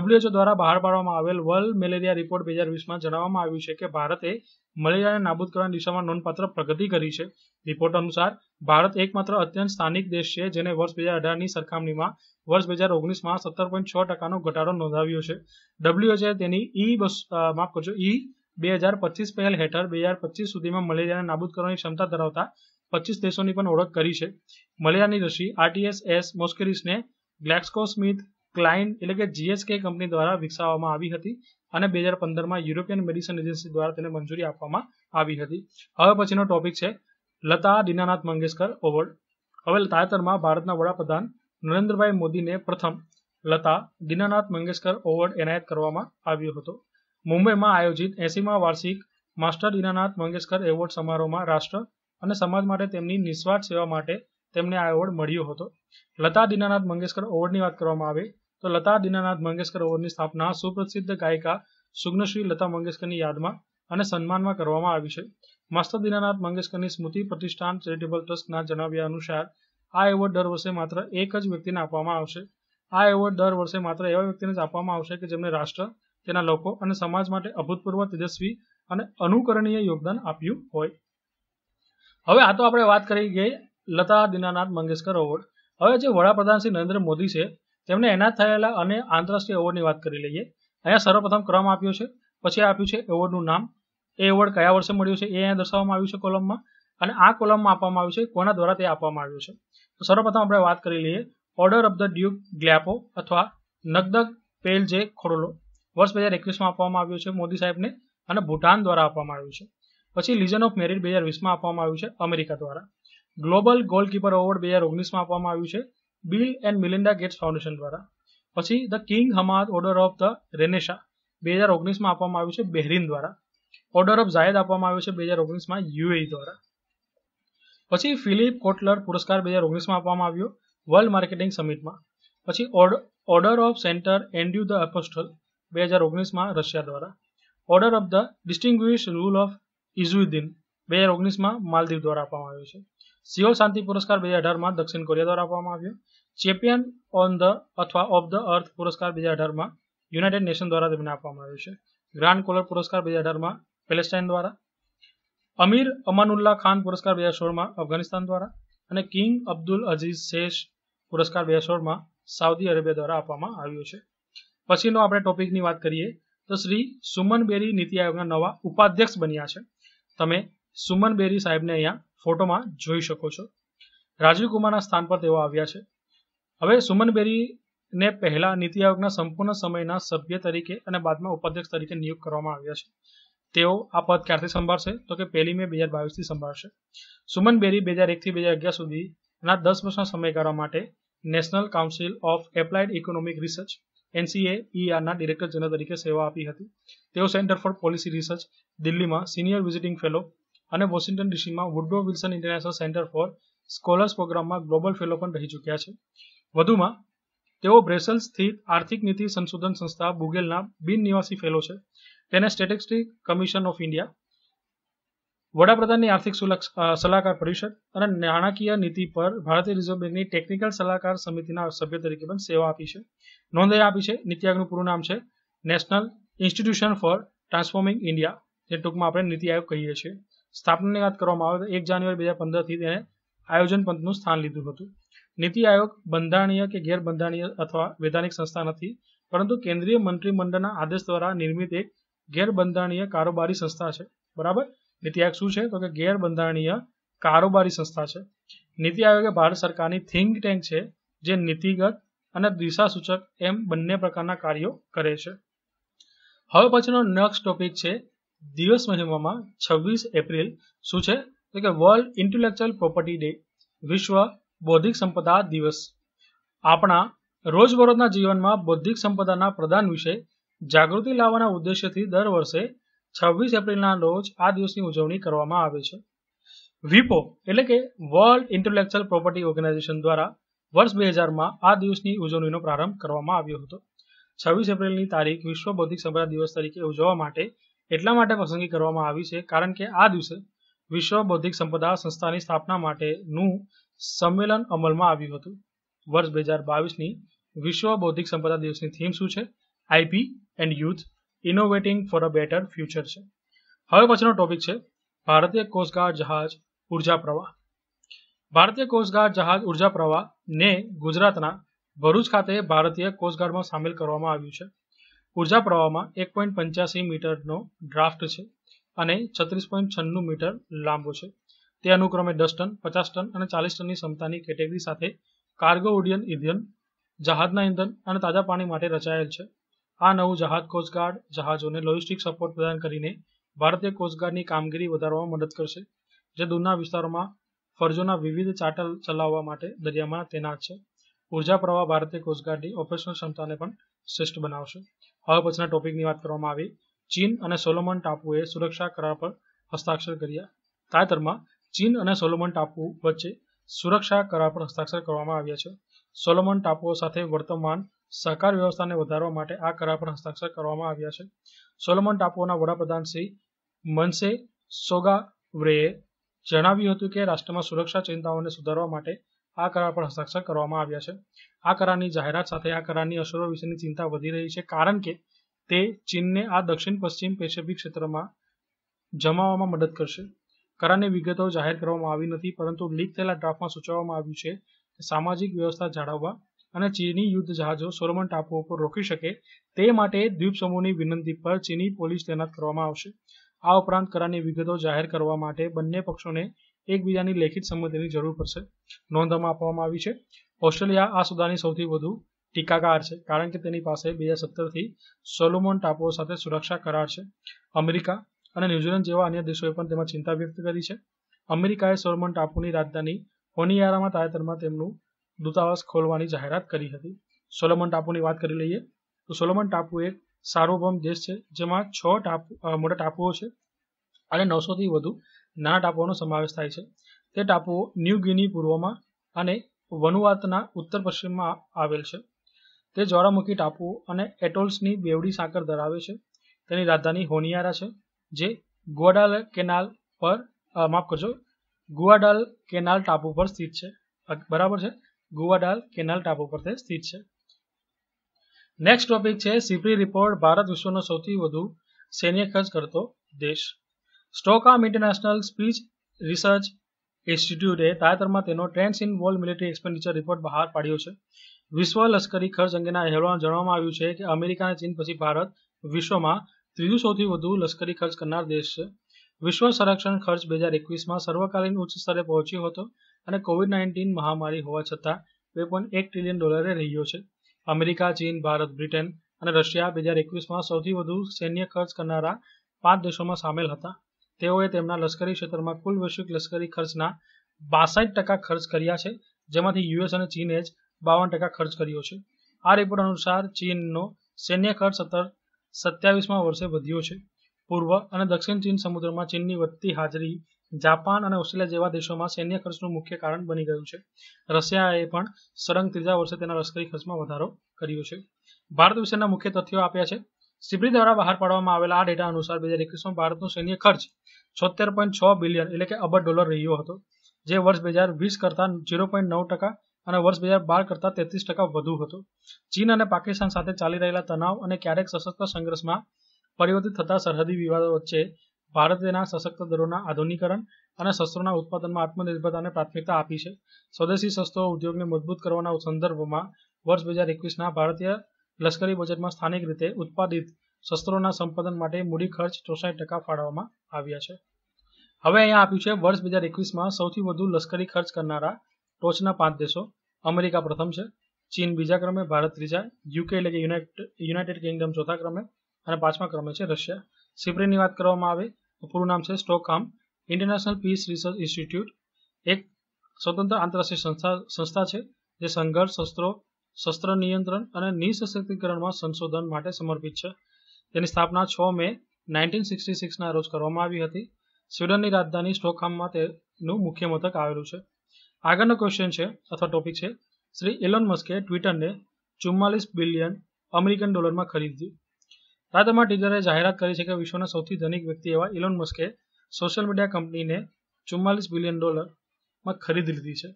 WHO દ્વારા બહાર પાડવામાં આવેલ વર્લ્ડ મેલેરિયા રિપોર્ટ 2020માં જણાવવામાં આવ્યું છે કે ભારતે મલેરિયાને નાબૂદ કરવાની દિશામાં નોંધપાત્ર પ્રગતિ કરી છે. રિપોર્ટ અનુસાર ભારત એકમાત્ર અત્યંત સ્થાનિક દેશ છે, જેને વર્ષ 2018ની સરખામણીમાં વર્ષ 2019માં 17.6%નો ઘટાડો નોંધાવ્યો છે. WHO તેની E 2025 પહેલ હેઠળ 2025 સુધીમાં મલેરિયાને નાબૂદ કરવાની ક્ષમતા ધરાવતા 25 દેશોની પણ ઓળખ કરી છે. મલેરિયાની રસી RTS-SS મોસ્કેરિસને ગ્લેક્સોસ્મિથ ક્લાઇન એટલે કે GSK કંપની દ્વારા વિકસાવવામાં આવી હતી અને 2015માં યુરોપિયન મેડિસિન એજન્સી દ્વારા તેને મંજૂરી આપવામાં આવી હતી. હવે પછીનો ટોપિક છે લતા દિનાનાથ મંગેશકર એવોર્ડ. હવે તાજેતરમાં ભારતના વડાપ્રધાન નરેન્દ્રભાઈ મોદીને પ્રથમ લતા દિનાનાથ મંગેશકર એવોર્ડ એનાયત કરવામાં આવ્યો હતો. मुंबई में आयोजित 80मा वार्षिक मास्टर दीनानाथ मंगेशकर एवॉर्ड समारोह में राष्ट्र और समाज माटे तेमनी निस्वार्थ सेवा माटे तेमने आ एवॉर्ड मळ्यो हतो. लता दीनानाथ मंगेशकर एवॉर्ड की बात करवामां आवे तो लता दीनानाथ मंगेशकर एवॉर्ड की स्थापना सुप्रसिद्ध गायिका सुग्नश्री लता मंगेशकर की याद में और सन्मान में करवामां आवी छे. मास्टर दीनानाथ मंगेशकर की स्मृति प्रतिष्ठान चेरिटेबल ट्रस्ट जणाव्या अनुसार आ एवॉर्ड दर वर्षे मात्र एक ज व्यक्ति ने आपवामां आवशे. आ एवॉर्ड दर वर्षे मात्र एवा व्यक्तिने ज आपवामां आवशे के जेमने राष्ट्र તેના લોકો અને સમાજ માટે અભૂતપૂર્વ તેજસ્વી અને અનુકરણીય યોગદાન આપ્યું હોય. હવે આ તો આપણે વાત કરી ગઈ લતા દિનાનાથ મંગેશકર એવોર્ડ. હવે જે વડાપ્રધાન શ્રી નરેન્દ્ર મોદી છે તેમને એનાયત થયેલા અને આંતરરાષ્ટ્રીય એવોર્ડની વાત કરી લઈએ. અહીંયા સર્વપ્રથમ ક્રમ આપ્યો છે, પછી આપ્યું છે એવોર્ડનું નામ, એ એવોર્ડ કયા વર્ષે મળ્યો છે એ અહીંયા દર્શાવવામાં આવ્યું છે કોલમમાં, અને આ કોલમમાં આપવામાં આવ્યું છે કોના દ્વારા તે આપવામાં આવ્યું છે. તો સર્વપ્રથમ આપણે વાત કરી લઈએ order of the Druk Gyalpo અથવા નગદગ પેલ જે ખોડલો वर्ष 2021 में આપવામાં આવ્યો છે મોદી સાહેબને અને ભૂટાન દ્વારા આપવામાં આવ્યું છે. પછી લીજન ઓફ મેરિટ 2020 માં આપવામાં આવ્યું છે અમેરિકા દ્વારા. ગ્લોબલ ગોલકીપર એવોર્ડ 2019 માં આપવામાં આવ્યું છે Bill and Melinda Gates foundation દ્વારા. પછી the King Hamad Order of the Renaissance 2019 માં આપવામાં આવ્યું છે બહેરીન દ્વારા. ઓર્ડર ઓફ ઝાયદ આપવામાં આવ્યો છે 2019 માં UAE દ્વારા. પછી ફિલિપ કોટલર પુરસ્કાર 2019 માં આપવામાં આવ્યો વર્લ્ડ માર્કેટિંગ સમિટમાં. પછી Order of Saint Andrew the Apostle 2019 માં રશિયા દ્વારા. Order of the distinguish rule of Izzuddin 2019 માં માલદીવ દ્વારા આપવામાં આવ્યું છે. સિયોલ શાંતિ પુરસ્કાર 2018 માં દક્ષિણ કોરિયા દ્વારા આપવામાં આવ્યો. ચેમ્પિયન ઓન ધ અથવા ઓફ ધ અર્થ પુરસ્કાર 2018 માં યુનાઇટેડ નેશન દ્વારા તેમને આપવામાં આવ્યો છે. ગ્રાન્ડ કોલર પુરસ્કાર 2018 માં પેલેસ્ટાઇન દ્વારા, અમીર અમાનુલ્લા ખાન પુરસ્કાર 2016 માં અફઘાનિસ્તાન દ્વારા અને કિંગ અબ્દુલ અઝીઝ શેખ પુરસ્કાર 2016 માં સાઉદી અરેબિયા દ્વારા આપવામાં આવ્યો છે. પછીનો આપણે ટોપિકની વાત કરીએ તો શ્રી સુમન બેરી નીતિ આયોગના નવા ઉપાધ્યક્ષ બન્યા છે. તમે સુમન બેરી સાહેબને અહીંયા फोटो में जोई शको छो. राजीव कुमार स्थान पर तेओ आव्या छे. हवे सुमन बेरी ने पहला नीति आयोग संपूर्ण समयना सभ्य तरीके अने बाद में उपाध्यक्ष तरीके नियुक्त करवामां आव्या छे. तेओ आ पद क्यारथी संभाळशे तो के 1 मे 2022 थी संभाळशे. सुमन बेरी 2001 थी 2011 सुधीना 10 वर्षना समयगाळा माटे National Council of Applied Economic Research एनसीएईआर director general तरीके सेवा आपी हती. तेओ Centre for Policy Research Delhi में सीनियर विजिटिंग फेलो અને વોશિંગ્ટન ડીસીમાં Woodrow Wilson International Center for Scholars પ્રોગ્રામમાં ગ્લોબલ ફેલો પણ રહી ચૂક્યા છે. વધુમાં તેઓ બ્રેસેલ્સ સ્થિત આર્થિક નીતિ સંશોધન સંસ્થા ગુગલના બિન નિવાસી ફેલો છે. તેને સ્ટેટિસ્ટિક્સ કમિશન ઓફ ઇન્ડિયા, વડાપ્રધાનની આર્થિક સલાહકાર પરિષદ અને નાણાકીય નીતિ પર ભારતીય રિઝર્વ બેંકની ટેકનિકલ સલાહકાર સમિતિના સભ્ય તરીકે પણ સેવા આપી છે. નોંધાઈ આપી છે. નીતિ આયોગનું પૂરું નામ છે National Institution for Transforming India, જે ટૂંકમાં આપણે નીતિ આયોગ કહીએ છીએ. स्थापना की बात करवामां आवे तो 1 जान्युआरी 2015 थी तेणे आयोजन पंचनु स्थान लीधुं हतुं. नीति आयोग बंधारणीय के गैरबंधारणीय अथवा वैधानिक संस्था नथी, परंतु केंद्रीय मंत्रिमंडळना आदेश द्वारा निर्मित एक गैरबंधारणीय कारोबारी संस्था छे. बराबर. नीति आयोग शुं छे तो के गैरबंधारणीय कारोबारी संस्था छे. नीति आयोग भारत सरकारनी थिंक टेन्क छे जे नीतिगत अने दिशासूचक एम बंने प्रकारना कार्यो करे छे. हवे पछीनो नेक्स्ट टॉपिक छे दिवस महिमा 26 एप्रिल शू है तो कि वर्ल्ड इंटेलेक्चुअल प्रॉपर्टी डे, विश्व बौद्धिक संपदा दिवस. अपना रोजबरोजना जीवन में बौद्धिक संपदा प्रदान विषय जागृति लाववाना उद्देश्य थी दर वर्षे 26 एप्रिल रोज आ दिवस की उजवणी करवामां आवे छे. विपो एटले के वर्ल्ड इंटेलेक्चुअल प्रॉपर्टी ऑर्गेनाइजेशन द्वारा वर्ष 2000 में आ दिवस की उजवणीनो प्रारंभ करवामां आव्यो हतो. 26 एप्रिल की तारीख विश्व बौद्धिक संपदा दिवस तरीके उजववा माटे એટલા માટે પસંદગી કરવામાં આવી છે કારણ કે આ દિવસે વિશ્વ બૌદ્ધિક સંપદા સંસ્થાની સ્થાપના માટેનું સંમેલન અમલમાં આવ્યું હતું. વર્ષ 2022ની વિશ્વ બૌદ્ધિક સંપદા દિવસની થીમ શું છે? IP and youth innovating for a better future છે. હવે પછીનો ટોપિક છે ભારતીય કોસ્ટગાર્ડ જહાજ ઉર્જા પ્રવાહ. ભારતીય કોસ્ટગાર્ડ જહાજ ઉર્જા પ્રવાહને ગુજરાતના ભરૂચ ખાતે ભારતીય કોસ્ટગાર્ડમાં સામેલ કરવામાં આવ્યું છે. ऊर्जा प्रवाह में 1.85 मीटर नो ड्राफ्ट है और 36.96 मीटर लांबो है. ते अनुक्रमे 10 टन, 50 टन और 40 टन क्षमता की केटेगरी साथ कार्गो उड्डयन ईंधन जहाजना ईंधन और ताजा पानी माटे रचायेल है. आ नवुं जहाज कोस्टगार्ड जहाजों ने लॉजिस्टिक सपोर्ट प्रदान करीने भारतीय कोस्टगार्डनी कामगीरी वधारवामां मदद करशे, जे दूरना विस्तारों में फरजोना विविध चाटल चलाववा माटे दरियामां तैनात है. ऊर्जा प्रवाह भारतीय कोस्टगार्डनी ऑपरेशनल क्षमता ने पण श्रेष्ठ बनावशे. હવે પછીના ટોપિકની વાત કરવામાં આવી. ચીન અને સોલોમન ટાપુએ સુરક્ષા કરાર પર હસ્તાક્ષર કર્યા. તાજેતરમાં ચીન અને સોલોમન ટાપુ વચ્ચે સુરક્ષા કરાર પર હસ્તાક્ષર કરવામાં આવ્યા છે. સોલોમન ટાપુઓ સાથે વર્તમાન સહકાર વ્યવસ્થાને વધારવા માટે આ કરાર પર હસ્તાક્ષર કરવામાં આવ્યા છે. સોલોમન ટાપુઓના વડાપ્રધાન શ્રી મનસે સોગાવરેએ જણાવ્યું હતું કે રાષ્ટ્રમાં સુરક્ષા ચિંતાઓને સુધારવા માટે આ કરાર પર હસ્તાક્ષર કરવામાં આવ્યા છે. આ કરારની જાહેરાત સાથે આ કરારની અસરો વિશેની ચિંતા વધી રહી છે કારણ કે તે ચીનને આ દક્ષિણ પશ્ચિમ પેસિફિક ક્ષેત્રમાં જમાવવામાં મદદ કરશે. કરારની વિગતો જાહેર કરવામાં આવી નથી, પરંતુ લીક થયેલા ડ્રાફ્ટમાં સૂચવવામાં આવ્યું છે કે સામાજિક વ્યવસ્થા જાળવવા અને ચીની યુદ્ધ જહાજો સોલોમન ટાપુઓ પર રોકી શકે તે માટે દ્વીપ સમૂહની વિનંતી પર ચીની પોલીસ તૈનાત કરવામાં આવશે. આ ઉપરાંત કરારની વિગતો જાહેર કરવા માટે બંને પક્ષોને એકબીજાની લેખિત સંમતિની જરૂર પડશે. નોંધમાં આપવામાં આવી છે ઓસ્ટ્રેલિયા આ સોદાની સૌથી વધુ ટીકાકાર છે કારણ કે તેની પાસે 2017થી સોલોમન ટાપુઓ સાથે સુરક્ષા કરાર છે. અમેરિકા અને ન્યુઝીલેન્ડ જેવા અન્ય દેશોએ પણ તેમાં ચિંતા વ્યક્ત કરી છે. અમેરિકાએ સોલોમન ટાપુની રાજધાની હોનિયારામાં તાજેતરમાં તેમનું દૂતાવાસ ખોલવાની જાહેરાત કરી હતી. સોલોમન ટાપુની વાત કરી લઈએ તો સોલોમન ટાપુ એક સાર્વભૌમ દેશ છે જેમાં 6 મોટા ટાપુઓ છે અને 900થી વધુ નાના ટાપુઓનો સમાવેશ થાય છે. તે ટાપુઓ ન્યૂ ગિની પૂર્વમાં અને વનુઆતના ઉત્તર પશ્ચિમમાં આવેલ છે. તે જ્વાળામુખી ટાપુઓ અને એટોલ્સની બેવડી સાંકળ ધરાવે છે. તેની રાજધાની હોનિયારા છે જે ગોડાલેકેનાલ પર માફ કરજો ગુવાડાલ કેનાલ ટાપુ પર સ્થિત છે. બરાબર છે, ગુવાડાલ કેનાલ ટાપુ પર તે સ્થિત છે. નેક્સ્ટ ટોપિક છે સીપી રિપોર્ટ, ભારત વિશ્વનો સૌથી વધુ સૈન્ય ખર્ચ કરતો દેશ. સ્ટોકહોમ ઇન્ટરનેશનલ સ્પીચ રિસર્ચ ઇન્સ્ટિટ્યૂટે તાજેતરમાં તેનો trends in world military expenditure report બહાર પાડ્યો છે. વિશ્વ લશ્કરી ખર્ચ અંગેના અહેવાલમાં જણાવવામાં આવ્યું છે કે અમેરિકા અને ચીન પછી ભારત વિશ્વમાં ત્રીજું સૌથી વધુ લશ્કરી ખર્ચ કરનાર દેશ છે. વિશ્વ સંરક્ષણ ખર્ચ 2021માં સર્વકાલીન ઉચ્ચ સ્તરે પહોંચ્યો હતો અને કોવિડ-19 મહામારી હોવા છતાં $2.1 ટ્રિલિયન રહ્યો છે. અમેરિકા, ચીન, ભારત, બ્રિટન અને રશિયા 2021માં સૌથી વધુ સૈન્ય ખર્ચ કરનારા 5 દેશોમાં સામેલ હતા. તેઓએ તેમના લશ્કરી ક્ષેત્રમાં કુલ વૈશ્વિક લશ્કરી ખર્ચના 62% ખર્ચ કર્યા છે, જેમાંથી યુએસ અને ચીને જ 52% ખર્ચ કર્યો છે. આ રિપોર્ટ અનુસાર ચીનનો સૈન્ય ખર્ચ 2027માં વર્ષે વધ્યો છે. પૂર્વ અને દક્ષિણ ચીન સમુદ્રમાં ચીનની વધતી હાજરી જાપાન અને ઓસ્ટ્રેલિયા જેવા દેશોમાં સૈન્ય ખર્ચનું મુખ્ય કારણ બની ગયું છે. રશિયાએ પણ સળંગ ત્રીજા વર્ષે તેના લશ્કરી ખર્ચમાં વધારો કર્યો છે. ભારત વિશેના મુખ્ય તથ્યો આપ્યા છે. સીપરી દ્વારા બહાર પાડવામાં આવેલા આ ડેટા અનુસાર 2021માં ભારતનો સૈન્ય ખર્ચ $76.6 બિલિયન એટલે કે $1 અબજ રહ્યો હતો, જે વર્ષ 2020 કરતાં 0.9% અને વર્ષ 2012 કરતાં 33% વધુ હતો. ચીન અને પાકિસ્તાન સાથે ચાલી રહેલા તણાવ અને ક્યારેક સશસ્ત્ર સંઘર્ષમાં પરિવર્તિત થતા સરહદી વિવાદો વચ્ચે ભારતના સશસ્ત્ર દળોના આધુનિકરણ અને શસ્ત્રોના ઉત્પાદનમાં આત્મનિર્ભરતાને પ્રાથમિકતા આપી છે. સ્વદેશી શસ્ત્રો ઉદ્યોગને મજબૂત કરવાના સંદર્ભમાં વર્ષ 2021ના ભારતીય લશ્કરી બજેટમાં સ્થાનિક રીતે ઉત્પાદિત શસ્ત્રોના સંપાદન માટે મૂડી ખર્ચ 64% ફાળવવામાં આવ્યા છે. હવે અહીંયા આપ્યું છે વર્ષ 2021માં સૌથી વધુ લશ્કરી ખર્ચ કરનારા ટોચના 5 દેશો. અમેરિકા પ્રથમ છે, ચીન બીજા ક્રમે, ભારત ત્રીજા, યુકે એટલે કે યુનાઇટેડ કિંગડમ ચોથા ક્રમે અને પાંચમા ક્રમે છે રશિયા. સિપ્રીની વાત કરવામાં આવે તો પૂરું નામ છે Stockholm International Peace Research Institute. એક સ્વતંત્ર આંતરરાષ્ટ્રીય સંસ્થા છે જે સંઘર્ષ, શસ્ત્ર નિયંત્રણ અને નિઃશસ્ત્રીકરણમાં સંશોધન માટે સમર્પિત છે. તેની સ્થાપના 6 મે 1966ના રોજ કરવામાં આવી હતી. સ્વીડનની રાજધાની સ્ટોકહોમમાં તેનું મુખ્ય મથક આવેલું છે. આગળનો ક્વેશ્ચન છે અથવા ટોપિક છે શ્રી એલોન મસ્કે ટ્વિટરને $44 બિલિયન અમેરિકન ડોલરમાં ખરીદ્યું. તાજેતરમાં ટ્વિટરે જાહેરાત કરી છે કે વિશ્વના સૌથી ધનિક વ્યક્તિ એવા એલોન મસ્કે સોશિયલ મીડિયા કંપનીને $44 બિલિયન માં ખરીદી લીધી છે.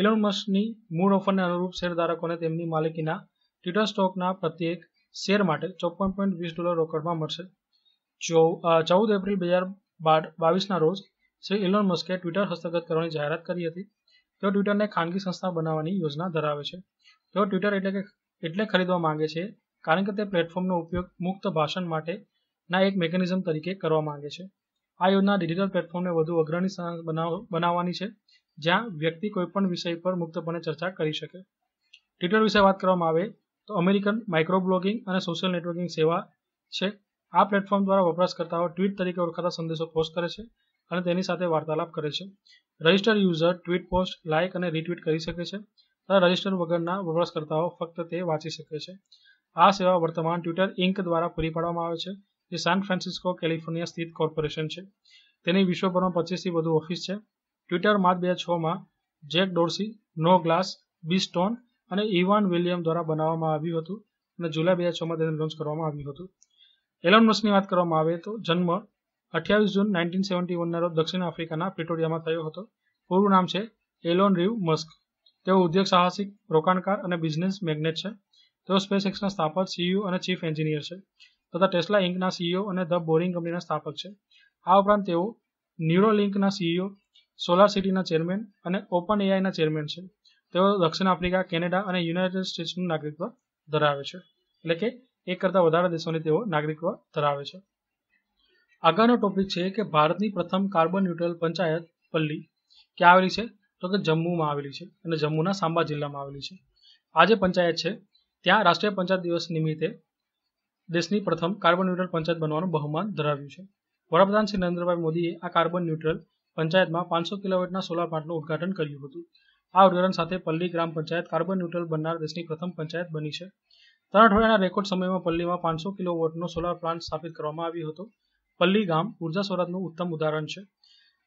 એલોન મસ્કની મૂળ ઓફરને અનુરૂપ શેરધારકોને તેમની માલિકીના ટ્વિટર સ્ટોકના પ્રત્યેક શેર માટે $54.20 રોકડમાં મળશે. 14 એપ્રિલ 2022ના રોજ શ્રી એલોન મસ્કે ટ્વિટર હસ્તગત કરવાની જાહેરાત કરી હતી. તેઓ ટ્વિટરને ખાનગી સંસ્થા બનાવવાની યોજના ધરાવે છે. તેઓ ટ્વિટર એટલે ખરીદવા માંગે છે કારણ કે તે પ્લેટફોર્મનો ઉપયોગ મુક્ત ભાષણ માટેના એક મિકેનિઝમ તરીકે કરવા માંગે છે. આ યોજના ડિજિટલ પ્લેટફોર્મને વધુ અગ્રણી બનાવવાની છે જ્યાં વ્યક્તિ કોઈપણ વિષય પર મુક્તપણે ચર્ચા કરી શકે. ટ્વિટર વિશે વાત કરવામાં આવે તો અમેરિકન માઇક્રોબ્લોગિંગ અને સોશિયલ નેટવર્કિંગ સેવા છે. આ પ્લેટફોર્મ દ્વારા વપરાશકર્તાઓ ટ્વીટ તરીકે ઓળખાતા સંદેશો પોસ્ટ કરે છે અને તેની સાથે વાર્તાલાપ કરે છે. Registered user tweet post, like અને રીટ્વીટ કરી શકે છે તથા રજિસ્ટર વગરના વપરાશકર્તાઓ ફક્ત તે વાંચી શકે છે. આ સેવા વર્તમાન ટ્વિટર ઇન્ક દ્વારા પૂરી પાડવામાં આવે છે, જે સાન ફ્રાન્સિસ્કો, કેલિફોર્નિયા સ્થિત કોર્પોરેશન છે. તેની વિશ્વભરમાં 25થી વધુ ઓફિસ છે. ટ્વિટર માર્ચ 2006માં Jack Dorsey, Noah Glass, Biz Stone અને ઇવાન વિલિયમ દ્વારા બનાવવામાં આવ્યું હતું અને જુલાઈ 2006માં તેને લોન્ચ કરવામાં આવ્યું હતું. એલોન મસ્કની વાત કરવામાં આવે તો જન્મ 28 જૂન 1971ના રોજ દક્ષિણ આફ્રિકાના પ્રિટોરિયામાં થયો હતો. પૂરું નામ છે એલોન રીવ મસ્ક. તેઓ ઉદ્યોગ સાહસિક, રોકાણકાર અને બિઝનેસ મેગ્નેટ છે. તેઓ સ્પેસ એક્સના સ્થાપક, સીઈઓ અને ચીફ એન્જિનિયર છે તથા ટેસ્લા ઇન્કના સીઈઓ અને ધ બોરિંગ કંપનીના સ્થાપક છે. આ ઉપરાંત તેઓ ન્યુરોલિંકના સીઈઓ, સોલર સિટીના ચેરમેન અને ઓપન એઆઈના ચેરમેન છે. તેઓ દક્ષિણ આફ્રિકા, કેનેડા અને યુનાઇટેડ સ્ટેટ્સનું નાગરિકત્વ ધરાવે છે, એટલે કે એક કરતાં વધારે દેશોની તેઓ નાગરિકત્વ ધરાવે છે. આગળનો ટોપિક છે કે ભારતની પ્રથમ કાર્બન ન્યુટ્રલ પંચાયત પલ્લી ક્યાં આવેલી છે? તો કે જમ્મુમાં આવેલી છે અને જમ્મુના સાંબા જિલ્લામાં આવેલી છે. આ જે પંચાયત છે ત્યાં રાષ્ટ્રીય પંચાયત દિવસ નિમિત્તે દેશની પ્રથમ કાર્બન ન્યુટ્રલ પંચાયત બનવાનું બહુમાન ધરાવ્યું છે. વડાપ્રધાન શ્રી નરેન્દ્રભાઈ મોદીએ આ કાર્બન ન્યુટ્રલ પંચાયતમાં 500 કિલોવોટના સોલાર પ્લાન્ટનું ઉદઘાટન કર્યું હતું. આ ઉદઘાટન સાથે પલ્લી ગ્રામ પંચાયત કાર્બન ન્યુટ્રલ બનનાર દેશની પ્રથમ પંચાયત બની છે. 3 અઠવાડિયાના રેકોર્ડ સમયમાં પલ્લીમાં 500 કિલોવોટનો સોલાર પ્લાન્ટ સ્થાપિત કરવામાં આવ્યો હતો. પલ્લી ગામ ઉર્જા સ્વરાજનું ઉત્તમ ઉદાહરણ છે.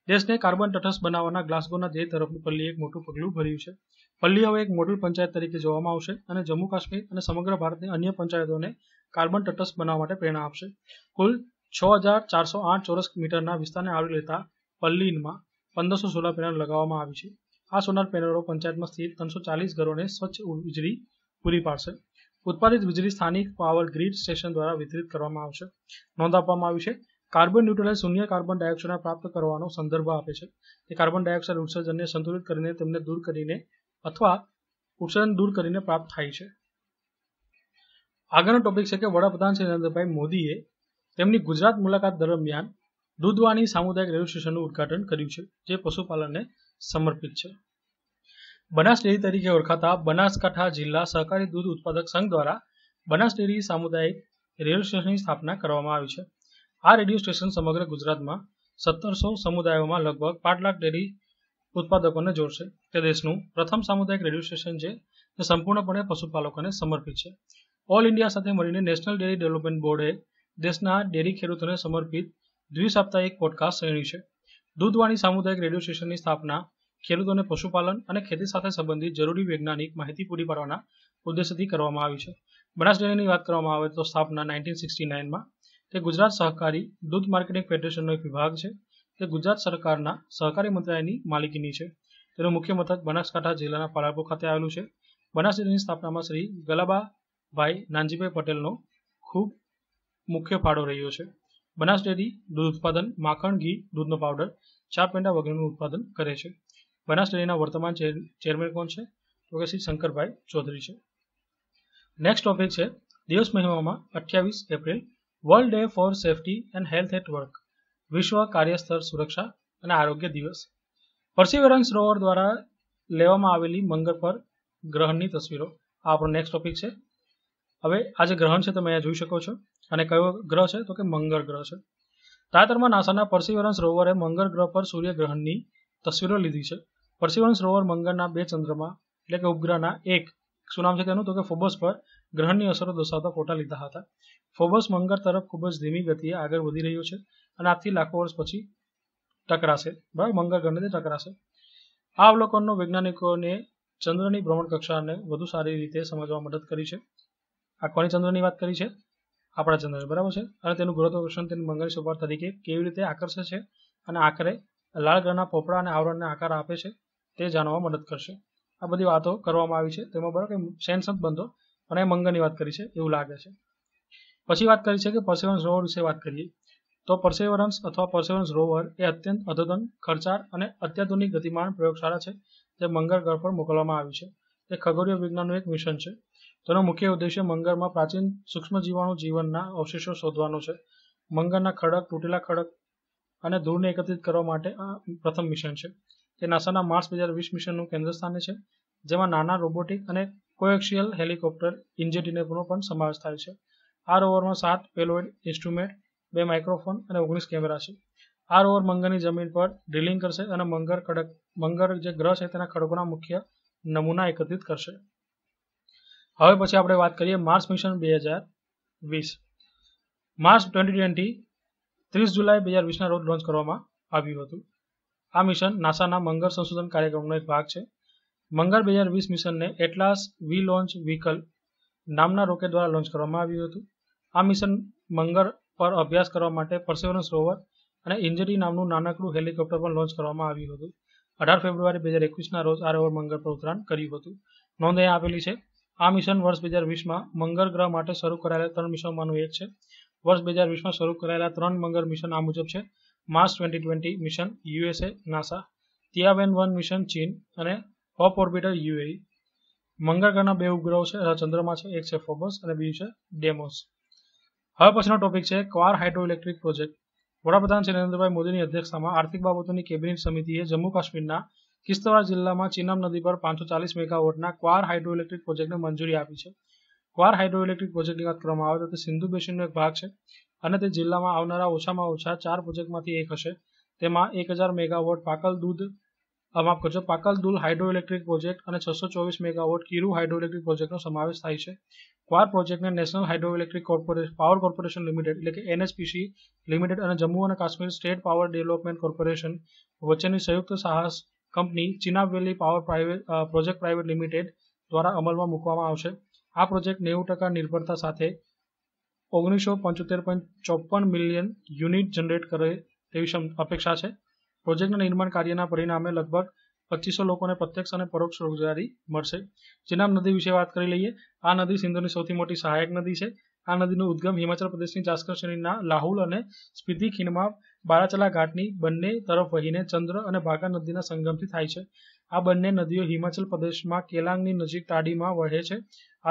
દેશને કાર્બન તટસ્થ બનાવવાના ગ્લાસગોના ધ્યેય તરફનું પલ્લીએ એક મોટું પગલું ભર્યું છે. પલ્લી હવે એક મોડલ પંચાયત તરીકે જોવામાં આવશે અને જમ્મુ કાશ્મીર અને સમગ્ર ભારતની અન્ય પંચાયતોને કાર્બન તટસ્થ બનાવવા માટે પ્રેરણા આપશે. કુલ 6,408 ચોરસ મીટરના વિસ્તારને આવરી લેતા પલ્લીમાં 1500 सोलर પેનલ લગાવવામાં આવી છે। આ સોલર પેનલો પંચાયતમાં સ્થિત 340 ઘરોને સ્વચ્છ વીજળી પૂરી પાડશે। उत्पादित वीजली स्थानिक पावर ग्रीड स्टेशन द्वारा वितरित करवामां आवशे। नोंध आपवामां आवी छे कार्बन न्यूट्रल शून्य कार्बन डायोक्साइड प्राप्त करवानो संदर्भ आपे छे के कार्बन डायोक्साइड उत्सर्जनने संतुलित करीने तेમને દૂર કરીને अथवा उत्सर्जन दूर કરીને प्राप्त થાય છે। આગળનો ટોપિક છે કે વડાપ્રધાન શ્રી નરેન્દ્રભાઈ મોદીએ તેમની ગુજરાત મુલાકાત દરમિયાન દૂધવાણી સામુદાયિક રેલવે સ્ટેશનનું ઉદ્ઘાટન કર્યું છે જે પશુપાલનને સમર્પિત છે। बनास डेरी तरीके ओळखाता बनासकांठा जिला सहकारी दूध उत्पादक संघ द्वारा बनास डेरी सामुदायिक रेडियो स्टेशन की स्थापना करवामां आवी छे। आ रेडियो स्टेशन समग्र गुजरात में 1700 समुदायों में लगभग 5 लाख डेरी उत्पादकों ने जोड़शे। ते देशनु प्रथम सामुदायिक रेडियो स्टेशन छे जे संपूर्णपणे पशुपालकोने समर्पित छे। ऑल इंडिया साथे मळीने नेशनल डेरी डेवलपमेंट बोर्डे देशना डेरी खेडूतोने समर्पित द्विसाप्ताहिक पॉडकास्ट श्रेणी छे। दूधवाणी सामुदायिक रेडियो स्टेशन की स्थापना ખેડૂતોને પશુપાલન અને ખેતી સાથે સંબંધિત જરૂરી વૈજ્ઞાનિક માહિતી પૂરી પાડવાના ઉદ્દેશથી કરવામાં આવી છે। બનાસ ડેરીની વાત કરવામાં આવે તો સ્થાપના 1969માં તે ગુજરાત સહકારી દૂધ માર્કેટિંગ ફેડરેશનનો એક વિભાગ છે। તે ગુજરાત સરકારના સહકારી મંત્રાલયની માલિકીની છે। તેનું મુખ્ય મથક બનાસકાંઠા જિલ્લાના પાલનપુર ખાતે આવેલું છે। બનાસ ડેરીની સ્થાપનામાં શ્રી ગલાબાભાઈ નાનજીભાઈ પટેલનો ખૂબ મુખ્ય ફાળો રહ્યો છે। બનાસ ડેરી દૂધ ઉત્પાદન, માખણ, ઘી, દૂધનો પાવડર, ચા, પેંડા વગેરેનું ઉત્પાદન કરે છે। बनास डेरी वर्तमान चेयरमैन कौन है तो श्री शंकर भाई चौधरी है। नेक्स्ट टॉपिक है दिवस महिमा 28 April world day for safety and health at work, विश्व कार्यस्थल सुरक्षा और आरोग्य दिवस। परसिवेरेंस रोवर द्वारा लेवामां आवेली मंगल पर ग्रहण की तस्वीरों आ आपणो नेक्स्ट टॉपिक है। हवे आज ग्रहण है तमे अहींया जोई शको छो अने कयो ग्रह है तो कि मंगल ग्रह है। ताजतारमां नासाना परसिवेरेंस रोवरे मंगल ग्रह पर सूर्य ग्रहण की तस्वीरों लीधी है। परसिवेरेंस रोवर मंगलना 2 चंद्रमा एटले के उपग्रहना एक शुं नाम छे तेनुं तो के फोबस पर ग्रहणनी असरो दर्शावता फोटा लीधा हता। फोबस मंगल तरफ खूब ज धीमी गतिए आगळ वधी रह्यो छे अने आजथी लाखों वर्ष पछी टकराशे, बराबर मंगल ग्रहने साथे टकराशे। आ अवलोकननो वैज्ञानिकोने चंद्रनी भ्रमण कक्षाने વધુ સારી રીતે સમજવા મદદ કરી છે। આ કોની ચંદ્રની વાત કરી છે? આપણા ચંદ્રની, બરાબર છે। અને તેનું ગુરુત્વાકર્ષણ તેને મંગળની સપાટી તરીકે કેવી રીતે આકર્ષે છે અને આખરે લાલ ગ્રહના પોપડા અને આવરણને આકાર આપે છે તે જાણવા મદદ કરશે। આ બધી વાતો કરવામાં આવી છે તેમાં બરાબર કે સેન્સન બંધો અને મંગળની વાત કરી છે એવું લાગે છે। પછી વાત કરી છે કે પરસિવેરન્સ રોવર વિશે વાત કરીએ તો પરસિવેરન્સ અથવા પરસિવેરન્સ રોવર એ અત્યંત અદ્યતન, ખર્ચાળ અને અત્યાધુનિક ગતિમાન પ્રયોગશાળા છે જે મંગળ ગ્રહ પર મોકલવામાં આવી છે। તે ખગોળીય વિજ્ઞાનનું એક મિશન છે। તેનો મુખ્ય ઉદ્દેશ્ય મંગળમાં પ્રાચીન સૂક્ષ્મજીવાણુ જીવનના અવશેષો શોધવાનો છે। મંગળના ખડક, તૂટેલા ખડક અને ધૂળને એકત્રિત કરવા માટે આ પ્રથમ મિશન છે। તે નાસાના માર્સ 2020 મિશનનું કેન્દ્ર સ્થાને છે જેમાં નાના રોબોટિક અને કોએક્સિયલ હેલિકોપ્ટર ઇન્જેટિનેટનો પણ સમાવેશ થાય છે। આ રોવરમાં 7 પેલોઇડ ઇન્સ્ટ્રુમેન્ટ, 2 માઇક્રોફોન અને 19 કેમેરા છે। આ રોવર મંગળની જમીન પર ડ્રિલિંગ કરશે અને મંગળ જે ગ્રહ છે તેના ખડકોના મુખ્ય નમૂના એકત્રિત કરશે। હવે પછી આપણે વાત કરીએ માર્સ મિશન 2020। માર્સ 2020 30 જુલાઈ 2020 રોજ લોન્ચ કરવામાં આવ્યું હતું। आ मिशन नासाना मंगल संशोधन कार्यक्रमनो एक भाग है। मंगल 2020 मिशन ने एटलास वी लॉन्च व्हीकल नामना रॉकेट द्वारा लॉन्च करवामां आव्युं हतुं। आ मिशन मंगल पर अभ्यास करवा माटे परसिवेरन्स रोवर अने इंजरी नामनुं नानकड़ुं हेलिकॉप्टर पर लॉन्च करवामां आव्युं हतुं। 18 फेब्रुआरी 2021 रोज आ रोवर मंगल पर उतराण कर्युं हतुं। नोंध अहीं आपेली छे। आ मिशन वर्ष 2020 में मंगल ग्रह माटे शरू करायेला 3 मिशनमांनुं एक छे। वर्ष 2020 में शरू करायेला 3 मंगल मिशन आ मुजब छे। मार्स 2020 mission USA NASA, Tianwen mission चीन और हॉप ऑर्बिटर यूएई। मंगल ग्रहना 2 उपग्रहों है चंद्रमा है, एक है फोबस और बीजो है डेमोस। हवे पछीनो टॉपिक है क्वार हाइड्रो इलेक्ट्रिक प्रोजेक्ट। वडाप्रधान श्री नरेंद्रभाई मोदी की अध्यक्षता में आर्थिक बाबतों की केबिनेट समितिए जम्मू काश्मीरना किश्तवाड़ जिला में चिनाब नदी पर 540 मेगावॉटना क्वार हाइड्रो इलेक्ट्रिक प्रोजेक्ट ने मंजूरी आपी है। क्वार हाइड्रो इलेक्ट्रिक प्रोजेक्ट की बात करवामां आवे तो सिंधु बेसिननो एक भाग है અને તે જિલ્લામાં આવનારા ઓછામાં ઓછા 4 પ્રોજેક્ટમાંથી એક હશે। તેમાં 1000 મેગાવોટ પાકલ દૂધ હાઇડ્રો ઇલેક્ટ્રિક પ્રોજેક્ટ અને 624 મેગાવોટ કિરુ હાઇડ્રો ઇલેક્ટ્રિક પ્રોજેક્ટનો સમાવેશ થાય છે। ક્વાર પ્રોજેક્ટને national hydro electric power corporation limited એટલે કે NHPC લિમિટેડ અને જમ્મુ અને Kashmir state power development corporation વચ્ચેની સંયુક્ત સાહસ company Chenab valley power project private limited દ્વારા અમલમાં મૂકવામાં આવશે। આ પ્રોજેક્ટ 90% નિર્ભરતા સાથે 1975.54 मिलियन यूनिट जनरेट करे तेवी अपेक्षा है। પ્રોજેક્ટના નિર્માણ કાર્યના પરિણામે લગભગ 2500 લોકોને પ્રત્યક્ષ અને પરોક્ષ રોજગારી મળશે। ચિનાબ નદી વિશે વાત કરી લઈએ। આ નદી સિંધુની સૌથી મોટી સહાયક નદી છે। આ નદીનો ઉદ્ગમ હિમાચલ પ્રદેશની જાસ્કર શ્રેણીના લાહુલ અને સ્પીતિ ખીણમાં બારાચલા ઘાટની બંને તરફ વહીને ચંદ્ર અને ભાગા નદીના સંગમથી થાય છે। આ બંને નદીઓ હિમાચલ પ્રદેશમાં કેલાંગની નજીક ટાડીમાં વહે છે,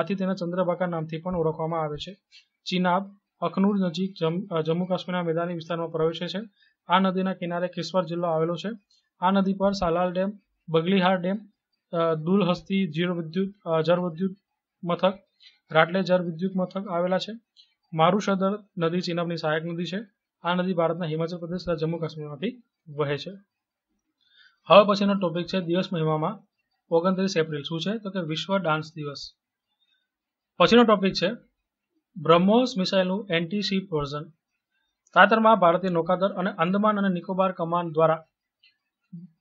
આથી તેને ચંદ્રભાગા નામથી પણ ઓળખવામાં આવે છે। ચિનાબ અખનૂર નજીક જમ્મુ કાશ્મીરના મેદાની વિસ્તારમાં પ્રવેશે છે। આ નદીના કિનારે કિશ્તવાર જિલ્લો આવેલો છે। આ નદી પર સાલાલ ડેમ, બગલીહાર ડેમ, દુલહસ્તી જળ વિદ્યુત મથક, રાટલે જળ વિદ્યુત મથક આવેલા છે। મારુસદર નદી ચિનાબની સહાયક નદી છે। આ નદી ભારતના હિમાચલ પ્રદેશ તથા જમ્મુ કાશ્મીરમાંથી વહે છે। હવે પછીનો ટોપિક છે દિવસ મહિમામાં 29 એપ્રિલ। શું છે તો કે વિશ્વ ડાન્સ દિવસ। પછીનો ટોપિક છે ब्रह्मोस मिसाइलનું एंटी शिप वर्जन। તાજેતરમાં भारतीय नौकादल અને अंदमान અને निकोबार कमान द्वारा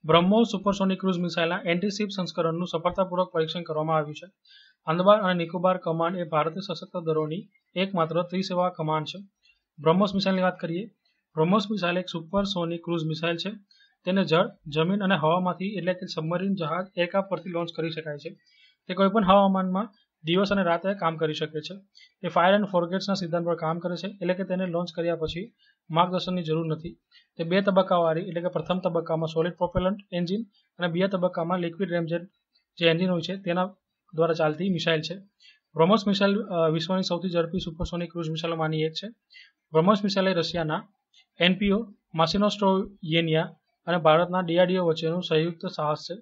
ब्रह्मोस सुपरसोनिक क्रूज मिसाइलના एंटी शिप संस्करणનું સફળતાપૂર્વક परीक्षण કરવામાં આવ્યું છે। अंदमान અને निकोबार कमान એ भारतीय सशस्त्र दलोની एकमात्र त्रिसेवा कमान છે। ब्रह्मोस मिसाइलની વાત કરીએ। ब्रह्मोस मिसाइल एक सुपरसोनिक क्रूज मिसाइल છે। તેને જળ, જમીન અને હવામાંથી એટલે કે સબમરીન જહાજ એરકાફ પરથી લોન્ચ કરી શકાય છે। તે કોઈપણ હવામાનમાં દિવસ અને રાતે કામ કરી શકે છે। તે ફાયર એન્ડ ફોરગેટ્સના સિદ્ધાંત પર કામ કરે છે, એટલે કે તેને લોન્ચ કર્યા પછી માર્ગદર્શનની જરૂર નથી। તે બે તબક્કાવાળી એટલે કે પ્રથમ તબક્કામાં સોલિડ પ્રોપેલન્ટ એન્જિન અને બીજા તબક્કામાં લિક્વિડ રેમજેટ જે એન્જિન હોય છે તેના દ્વારા ચાલતી મિસાઇલ છે। બ્રહ્મોસ મિસાઇલ વિશ્વની સૌથી ઝડપી સુપરસોનિક ક્રૂઝ મિસાઇલોમાંની એક છે। બ્રહ્મોસ મિસાઇલ એ રશિયાના એનપીઓ માસિનોસ્ટ્રોયેનિયા અને ભારતના ડીઆરડીઓ વચ્ચેનું સંયુક્ત સાહસ છે।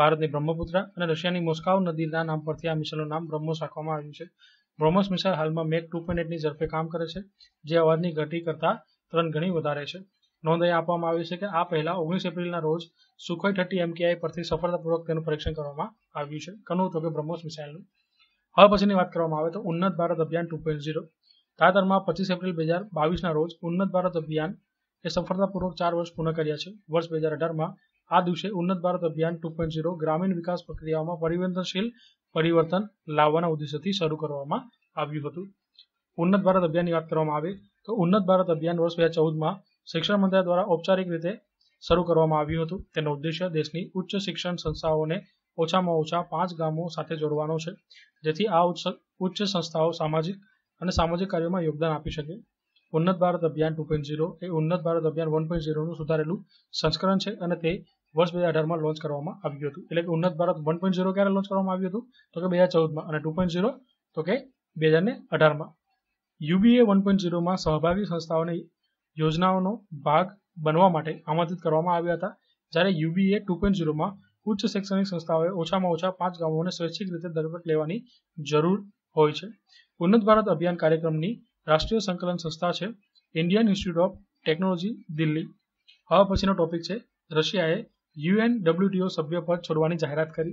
भारतनी ब्रह्मपुत्र और रशिया की मोस्काव नदी ना नाम पर आ मिसाइल नाम ब्रह्मोस रखा। ब्रह्मोस मिसाइल हाल में मेक 2.8 की झड़पे काम करे छे, जे अवाज की गति करता 3 गणी वधारे छे। नोंध आपवामां आवी छे के आ पहला 19 एप्रिल रोज सुखोई 30 MKI पर सफलतापूर्वक तेनुं परीक्षण करवामां आव्युं छे। कनु तो के ब्रह्मोस मिसाइलनुं। हवे पछीनी वात करवामां आवे तो उन्नत भारत अभियान 2.0। ताजतारमा 25 एप्रिल 2022 रोज उन्नत भारत अभियान ए सफलतापूर्वक 4 वर्ष पूर्ण कर्या छे। वर्ष 2018 में आ दिवसे उन्नत भारत अभियान 2.0 ग्रामीण विकास प्रक्रियाओं परिवर्तनशील परिवर्तन लाववाना उद्देश्यथी शुरू करवामां आव्युं हतुं। उन्नत भारत अभियान की बात करवामां आवे तो उन्नत भारत अभियान वर्ष 2014 में शिक्षण मंत्रालय द्वारा औपचारिक रीते शुरू करवामां आव्युं हतुं। तेनो उद्देश्य देशनी उच्च शिक्षण संस्थाओने ओछामां ओछा 5 गामों साथे जोड़वानो छे, जेथी आ उच्च संस्थाओं सामाजिक अने सामाजिक कार्योमां योगदान आपी शके। उन्नत भारत अभियान 2.0 ए उन्नत भारत अभियान 1.0નું સુધારેલું સંસ્કરણ છે અને તે વર્ષ 2018 માં લોન્ચ કરવામાં આવ્યું હતું। એટલે કે ઉન્નત ભારત 1.0 ક્યારે લોન્ચ કરવામાં આવ્યું હતું તો કે 2014 માં, અને 2.0 તો કે 2018 માં। યુબીએ 1.0 માં સહભાગી સંસ્થાઓને યોજનાઓનો ભાગ બનવા માટે આમંત્રિત કરવામાં આવ્યા હતા, જ્યારે યુબીએ 2.0 માં ઉચ્ચ શૈક્ષણિક સંસ્થાઓએ ઓછામાં ઓછા 5 ગામોને સ્વૈચ્છિક રીતે દરપત લેવાની જરૂર હોય છે। ઉન્નત ભારત અભિયાન કાર્યક્રમની राष्ट्रीय संकलन संस्था है Indian institute of technology Delhi. हवे पछीनो टॉपिक है रशियाए यूएनडब्ल्यूटीओ सभ्य पद छोड़वानी जाहरात करी।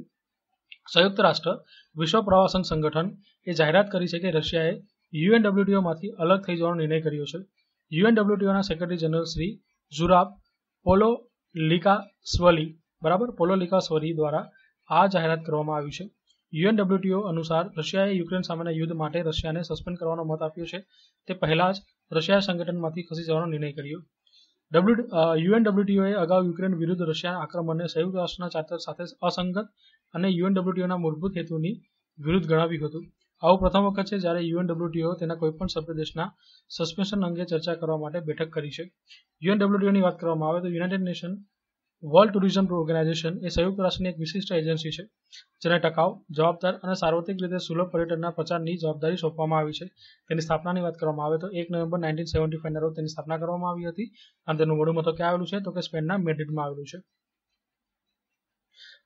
संयुक्त राष्ट्र विश्व प्रवासन संगठन ए जाहरात करी है कि रशियाए यूएनडब्ल्यूटीओ मांथी अलग थई जवानो निर्णय कर्यो छे। यूएनडब्ल्यूटीओ secretary general Shri Zurab Pololikashvili द्वारा आ जाहरात करवामां आवी छे। यूएनडब्ल्यूटीओ अनुसार रशियाए यूक्रेन सामेना युद्ध माटे रशिया ने सस्पेंड करवानो मत आप्यो छे। ते पहेला ज रशिया संगठनमांथी खसी जवानो निर्णय कर्यो। यूएनडब्ल्यूटीओ ए अगाउ यूक्रेन विरुद्ध रशिया आक्रमणने संयुक्त राष्ट्रना चार्टर साथे असंगत अने यूएनडब्ल्यूटीओ ना मूलभूत हेतुनी विरुद्ध गणाव्युं हतुं। आवुं प्रथम वखत छे ज्यारे यूएनडब्ल्यूटीओ तेना कोईपण सभ्य देशना सस्पेंशन अंगे चर्चा करवा माटे बेठक करी छे। यूएनडब्ल्यूटीओ नी वात करवामां आवे तो united nation world tourism organisation ए संयुक्त राष्ट्र की एक विशिष्ट एजेंसी है, जेने टकाऊ, जवाबदार और सार्वत्रिक रीते सुलभ पर्यटन प्रचार की जवाबदारी सौंपवामां आवी छे। तेनी स्थापना की बात करवामां आवे तो 1 नवंबर 1975 रोज तेनी स्थापना करवामां आवी हती अने तेनुं मूळ मथक क्यां आवेलुं छे तो के स्पेनना मेड्रिडमां आवेलुं छे।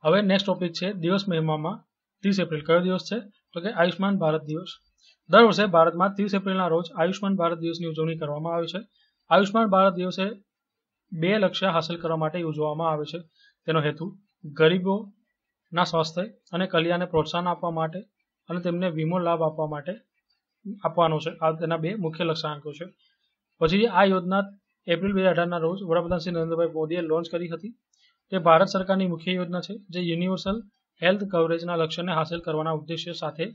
हवे नेक्स्ट टॉपिक है दिवस महिमामां 30 एप्रिल कयो दिवस छे तो के आयुष्मान भारत दिवस। दर वर्षे भारत में 30 एप्रिलना रोज आयुष्मान भारत दिवसनी उजवणी करवामां आवे छे। आयुष्मान भारत दिवसे 2 लक्ष्य हासिल करवा माटे योजवामां आवे छे। तेनो हेतु गरीबोना स्वास्थ्य अने कल्याणने प्रोत्साहन आपवा माटे अने तेમને वीमो लाभ आपवा माटे आपवानो छे। आ तेना 2 मुख्य लक्ष्यांको छे। पछी आ योजना एप्रिल 2018 ना रोज वडाप्रधान श्री नरेंद्रभाई मोदीए लॉन्च करी हती। ते भारत सरकारनी मुख्य योजना छे जे यूनिवर्सल हेल्थ कवरेजना लक्ष्यने हासिल करवाना उद्देश्य साथे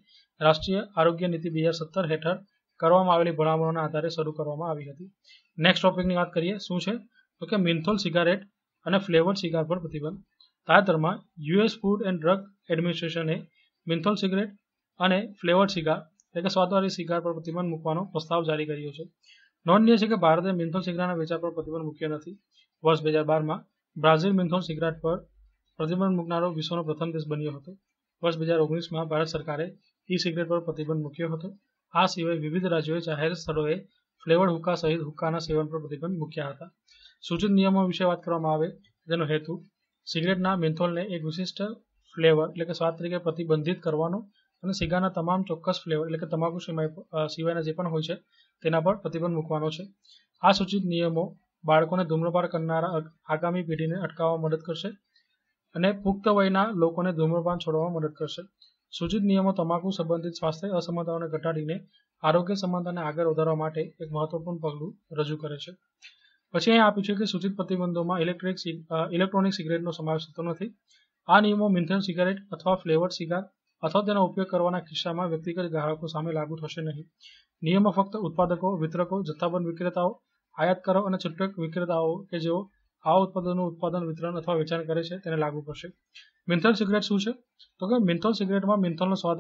राष्ट्रीय आरोग्य नीति 2017 हेठळ करवामां आवेली भलामणोना आधारे शरू करवामां आवी हती। नेक्स्ट टॉपिकनी वात करीए। शुं छे तो के मिंथोल सिगारेट અને ફ્લેવર્ડ સિગાર પર પ્રતિબંધ. તાજેતરમાં યુએસ ફૂડ એન્ડ ડ્રગ એડમિનિસ્ટ્રેશને મિન્થોલ સિગરેટ અને ફ્લેવર્ડ સિગાર એટલે કે સ્વાદવાળી સિગાર પર પ્રતિબંધ મૂકવાનો પ્રસ્તાવ જારી કર્યો છે. નોંધનીય છે કે ભારતે મિન્થોલ સિગારના વેચાણ પર પ્રતિબંધ મૂક્યો નથી. વર્ષ 2012માં બ્રાઝિલ મિન્થોલ સિગરેટ પર પ્રતિબંધ મૂકનારો વિશ્વનો પ્રથમ દેશ બન્યો હતો. વર્ષ 2019માં ભારત સરકારે ઈ સિગરેટ પર પ્રતિબંધ મૂક્યો હતો. આ સિવાય વિવિધ રાજ્યોએ જાહેર સ્થળોએ ફ્લેવર્ડ હુક્કા સહિત હુક્કાના સેવન પર પ્રતિબંધ મૂક્યા હતા. સૂચિત નિયમો વિશે વાત કરવામાં આવે તેનો હેતુ સિગરેટના મિન્થોલને એક વિશિષ્ટ ફ્લેવર એટલે કે સ્વાદ તરીકે પ્રતિબંધિત કરવાનો અને સિગારના તમામ ચોક્કસ ફ્લેવર એટલે કે તમાકુ સિવાયના જે પણ હોય છે તેના પર પ્રતિબંધ મૂકવાનો છે. આ સૂચિત નિયમો બાળકોને ધૂમ્રપાન કરનારા આગામી પેઢીને અટકાવવા મદદ કરશે અને પુખ્ત વયના લોકોને ધૂમ્રપાન છોડવામાં મદદ કરશે. સૂચિત નિયમો તમાકુ સંબંધિત સ્વાસ્થ્ય અસમાનતાઓને ઘટાડીને આરોગ્ય સમાનતાને આગળ વધારવા માટે એક મહત્વપૂર્ણ પગલું રજૂ કરે છે. પછી અહીં આપ્યું છે કે સૂચિત પ્રતિબંધોમાં ઇલેક્ટ્રોનિક સિગરેટનો સમાવેશ થતો નથી. આ નિયમો મિન્થોલ સિગારેટ અથવા ફ્લેવર્ડ સિગાર અથવા તેનો ઉપયોગ કરવાના કિસ્સામાં વ્યક્તિગત ગ્રાહકો સામે લાગુ થશે નહીં. નિયમો ફક્ત ઉત્પાદકો, વિતરકો, જથ્થાબંધ વિક્રેતાઓ, આયાતકારો અને છૂટક વિક્રેતાઓ કે જેઓ આ ઉત્પાદનોનું ઉત્પાદન, વિતરણ અથવા વેચાણ કરે છે તેને લાગુ પડશે. મિન્થોલ સિગરેટ શું છે? તો કે મિન્થોલ સિગરેટમાં મિન્થોલનો સ્વાદ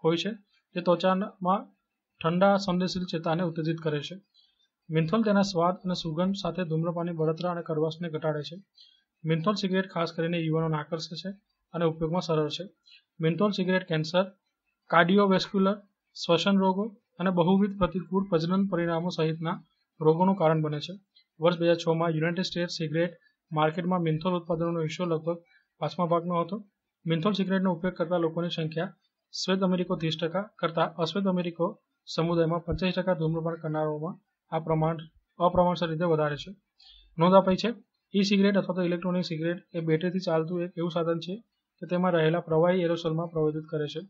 હોય છે જે ત્વચામાં ઠંડા સંવેદનશીલ ચેતાને ઉત્તેજિત કરે છે. મિન્થોલ તેના સ્વાદ અને સુગંધ સાથે ધૂમ્રપાનની બળતરા અને કડવાશને ઘટાડે છે. મિન્થોલ સિગરેટ ખાસ કરીને યુવાનોને આકર્ષે છે અને ઉપયોગમાં સરળ છે. મિન્થોલ સિગરેટ કેન્સર, કાર્ડિયોવેસ્ક્યુલર, શ્વસન રોગો અને બહુવિધ પ્રતિકૂળ પ્રજનન પરિણામો સહિતના રોગોનું કારણ બને છે. વર્ષ 2006માં યુનાઇટેડ સ્ટેટ્સ સિગરેટ માર્કેટમાં મિન્થોલ ઉત્પાદનોનો હિસ્સો લગભગ 5% હતો. મિન્થોલ સિગરેટનો ઉપયોગ કરતા લોકોની સંખ્યા શ્વેત અમેરિકો 30% કરતાં અશ્વેત અમેરિકો સમુદાયમાં 85% ધૂમ્રપાન કરનારાઓમાં આ પ્રમાણ અપ્રમાણસર રીતે વધારે છે. નોંધ અપાઈ છે ઈ સિગરેટ અથવા તો ઇલેક્ટ્રોનિક સિગરેટ એ બેટરીથી ચાલતું એક એવું સાધન છે કે તેમાં રહેલા પ્રવાહી એરોસોલમાં પ્રવેશિત કરે છે,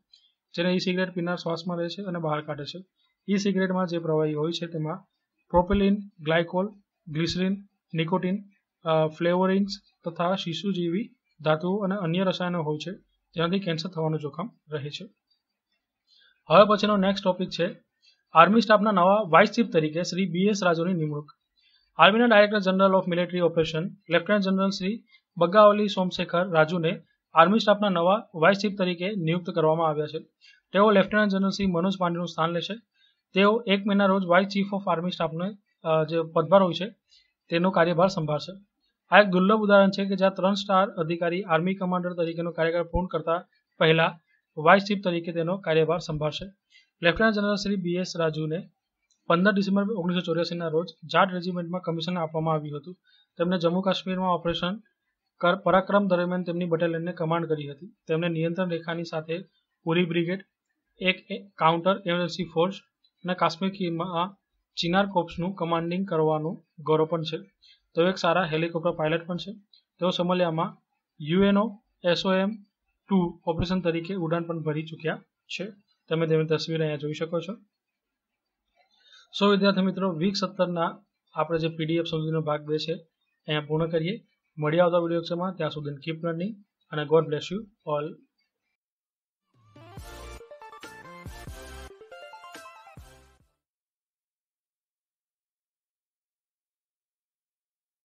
જેને ઈ સિગરેટ પીનાર શ્વાસમાં લે છે અને બહાર કાઢે છે. ઈ સિગરેટમાં જે પ્રવાહી હોય છે તેમાં propylene, glycol, glycerine, nicotine, flavourings તથા શિશુ જેવી ધાતુઓ અને અન્ય રસાયણો હોય છે જેનાથી કેન્સર થવાનું જોખમ રહે છે. હવે પછીનો નેક્સ્ટ ટોપિક છે आर्मी स्टाफना नवा वाइस चीफ तरीके श्री BS राजू की निमणूक. Army director general of military operation lieutenant general Shri बग्गावली सोमशेखर राजू ने आर्मी स्टाफना नवा वाइस चीफ तरीके नियुक्त करवामां आव्या छे. तेओ लेफ्टिनेंट जनरल श्री मनोज पांडेनु स्थान लेशे. तेओ 1 महीना रोज vice chief of army staff ने जे पदभार होय छे तेनो कार्यभार संभाळशे. आ एक दुर्लभ उदाहरण छे के ज्यां 3 स्टार अधिकारी आर्मी कमांडर तरीकेनो कार्यकाल पूर्ण करता पहला वाइस चीफ तरीके तेनो कार्यभार संभाळशे. Lieutenant general Shri BS Raju ने 15 डिसेम्बर 1984 रोज जाट रेजिमेंट में कमीशन आपवामां आव्युं हतुं. तेमणे जम्मू काश्मीर में ऑपरेशन पराक्रम दरमियान तेमनी बटालियन ने कमांड करी हती. तेमणे नियंत्रण रेखानी साथे उरी ब्रिगेड, एक काउंटर इमरजन्सी फोर्स अने काश्मीर में चिनाब कोर्प्सनु कमांडिंग करवानुं गौरव पण छे. तेओ एक सारा हेलिकॉप्टर पायलट पण छे. तेओ सोमालियामां UNOSOM-2 ऑपरेशन तरीके उड़ान पण भरी चूक्या छे. તમે તેની તસવીર અહીંયા જોઈ શકો છો. સો વિદ્યાર્થી મિત્રો, વીક 17ના આપણે જે PDF સમજૂતીનો ભાગ 2 છે અહીંયા પૂર્ણ કરીએ. મળ્યા આવતા વિડીયો લેક્ચરમાં. ત્યાં સુધી કીપ લર્નિંગ અને ગોડ બ્લેસ યુ ઓલ.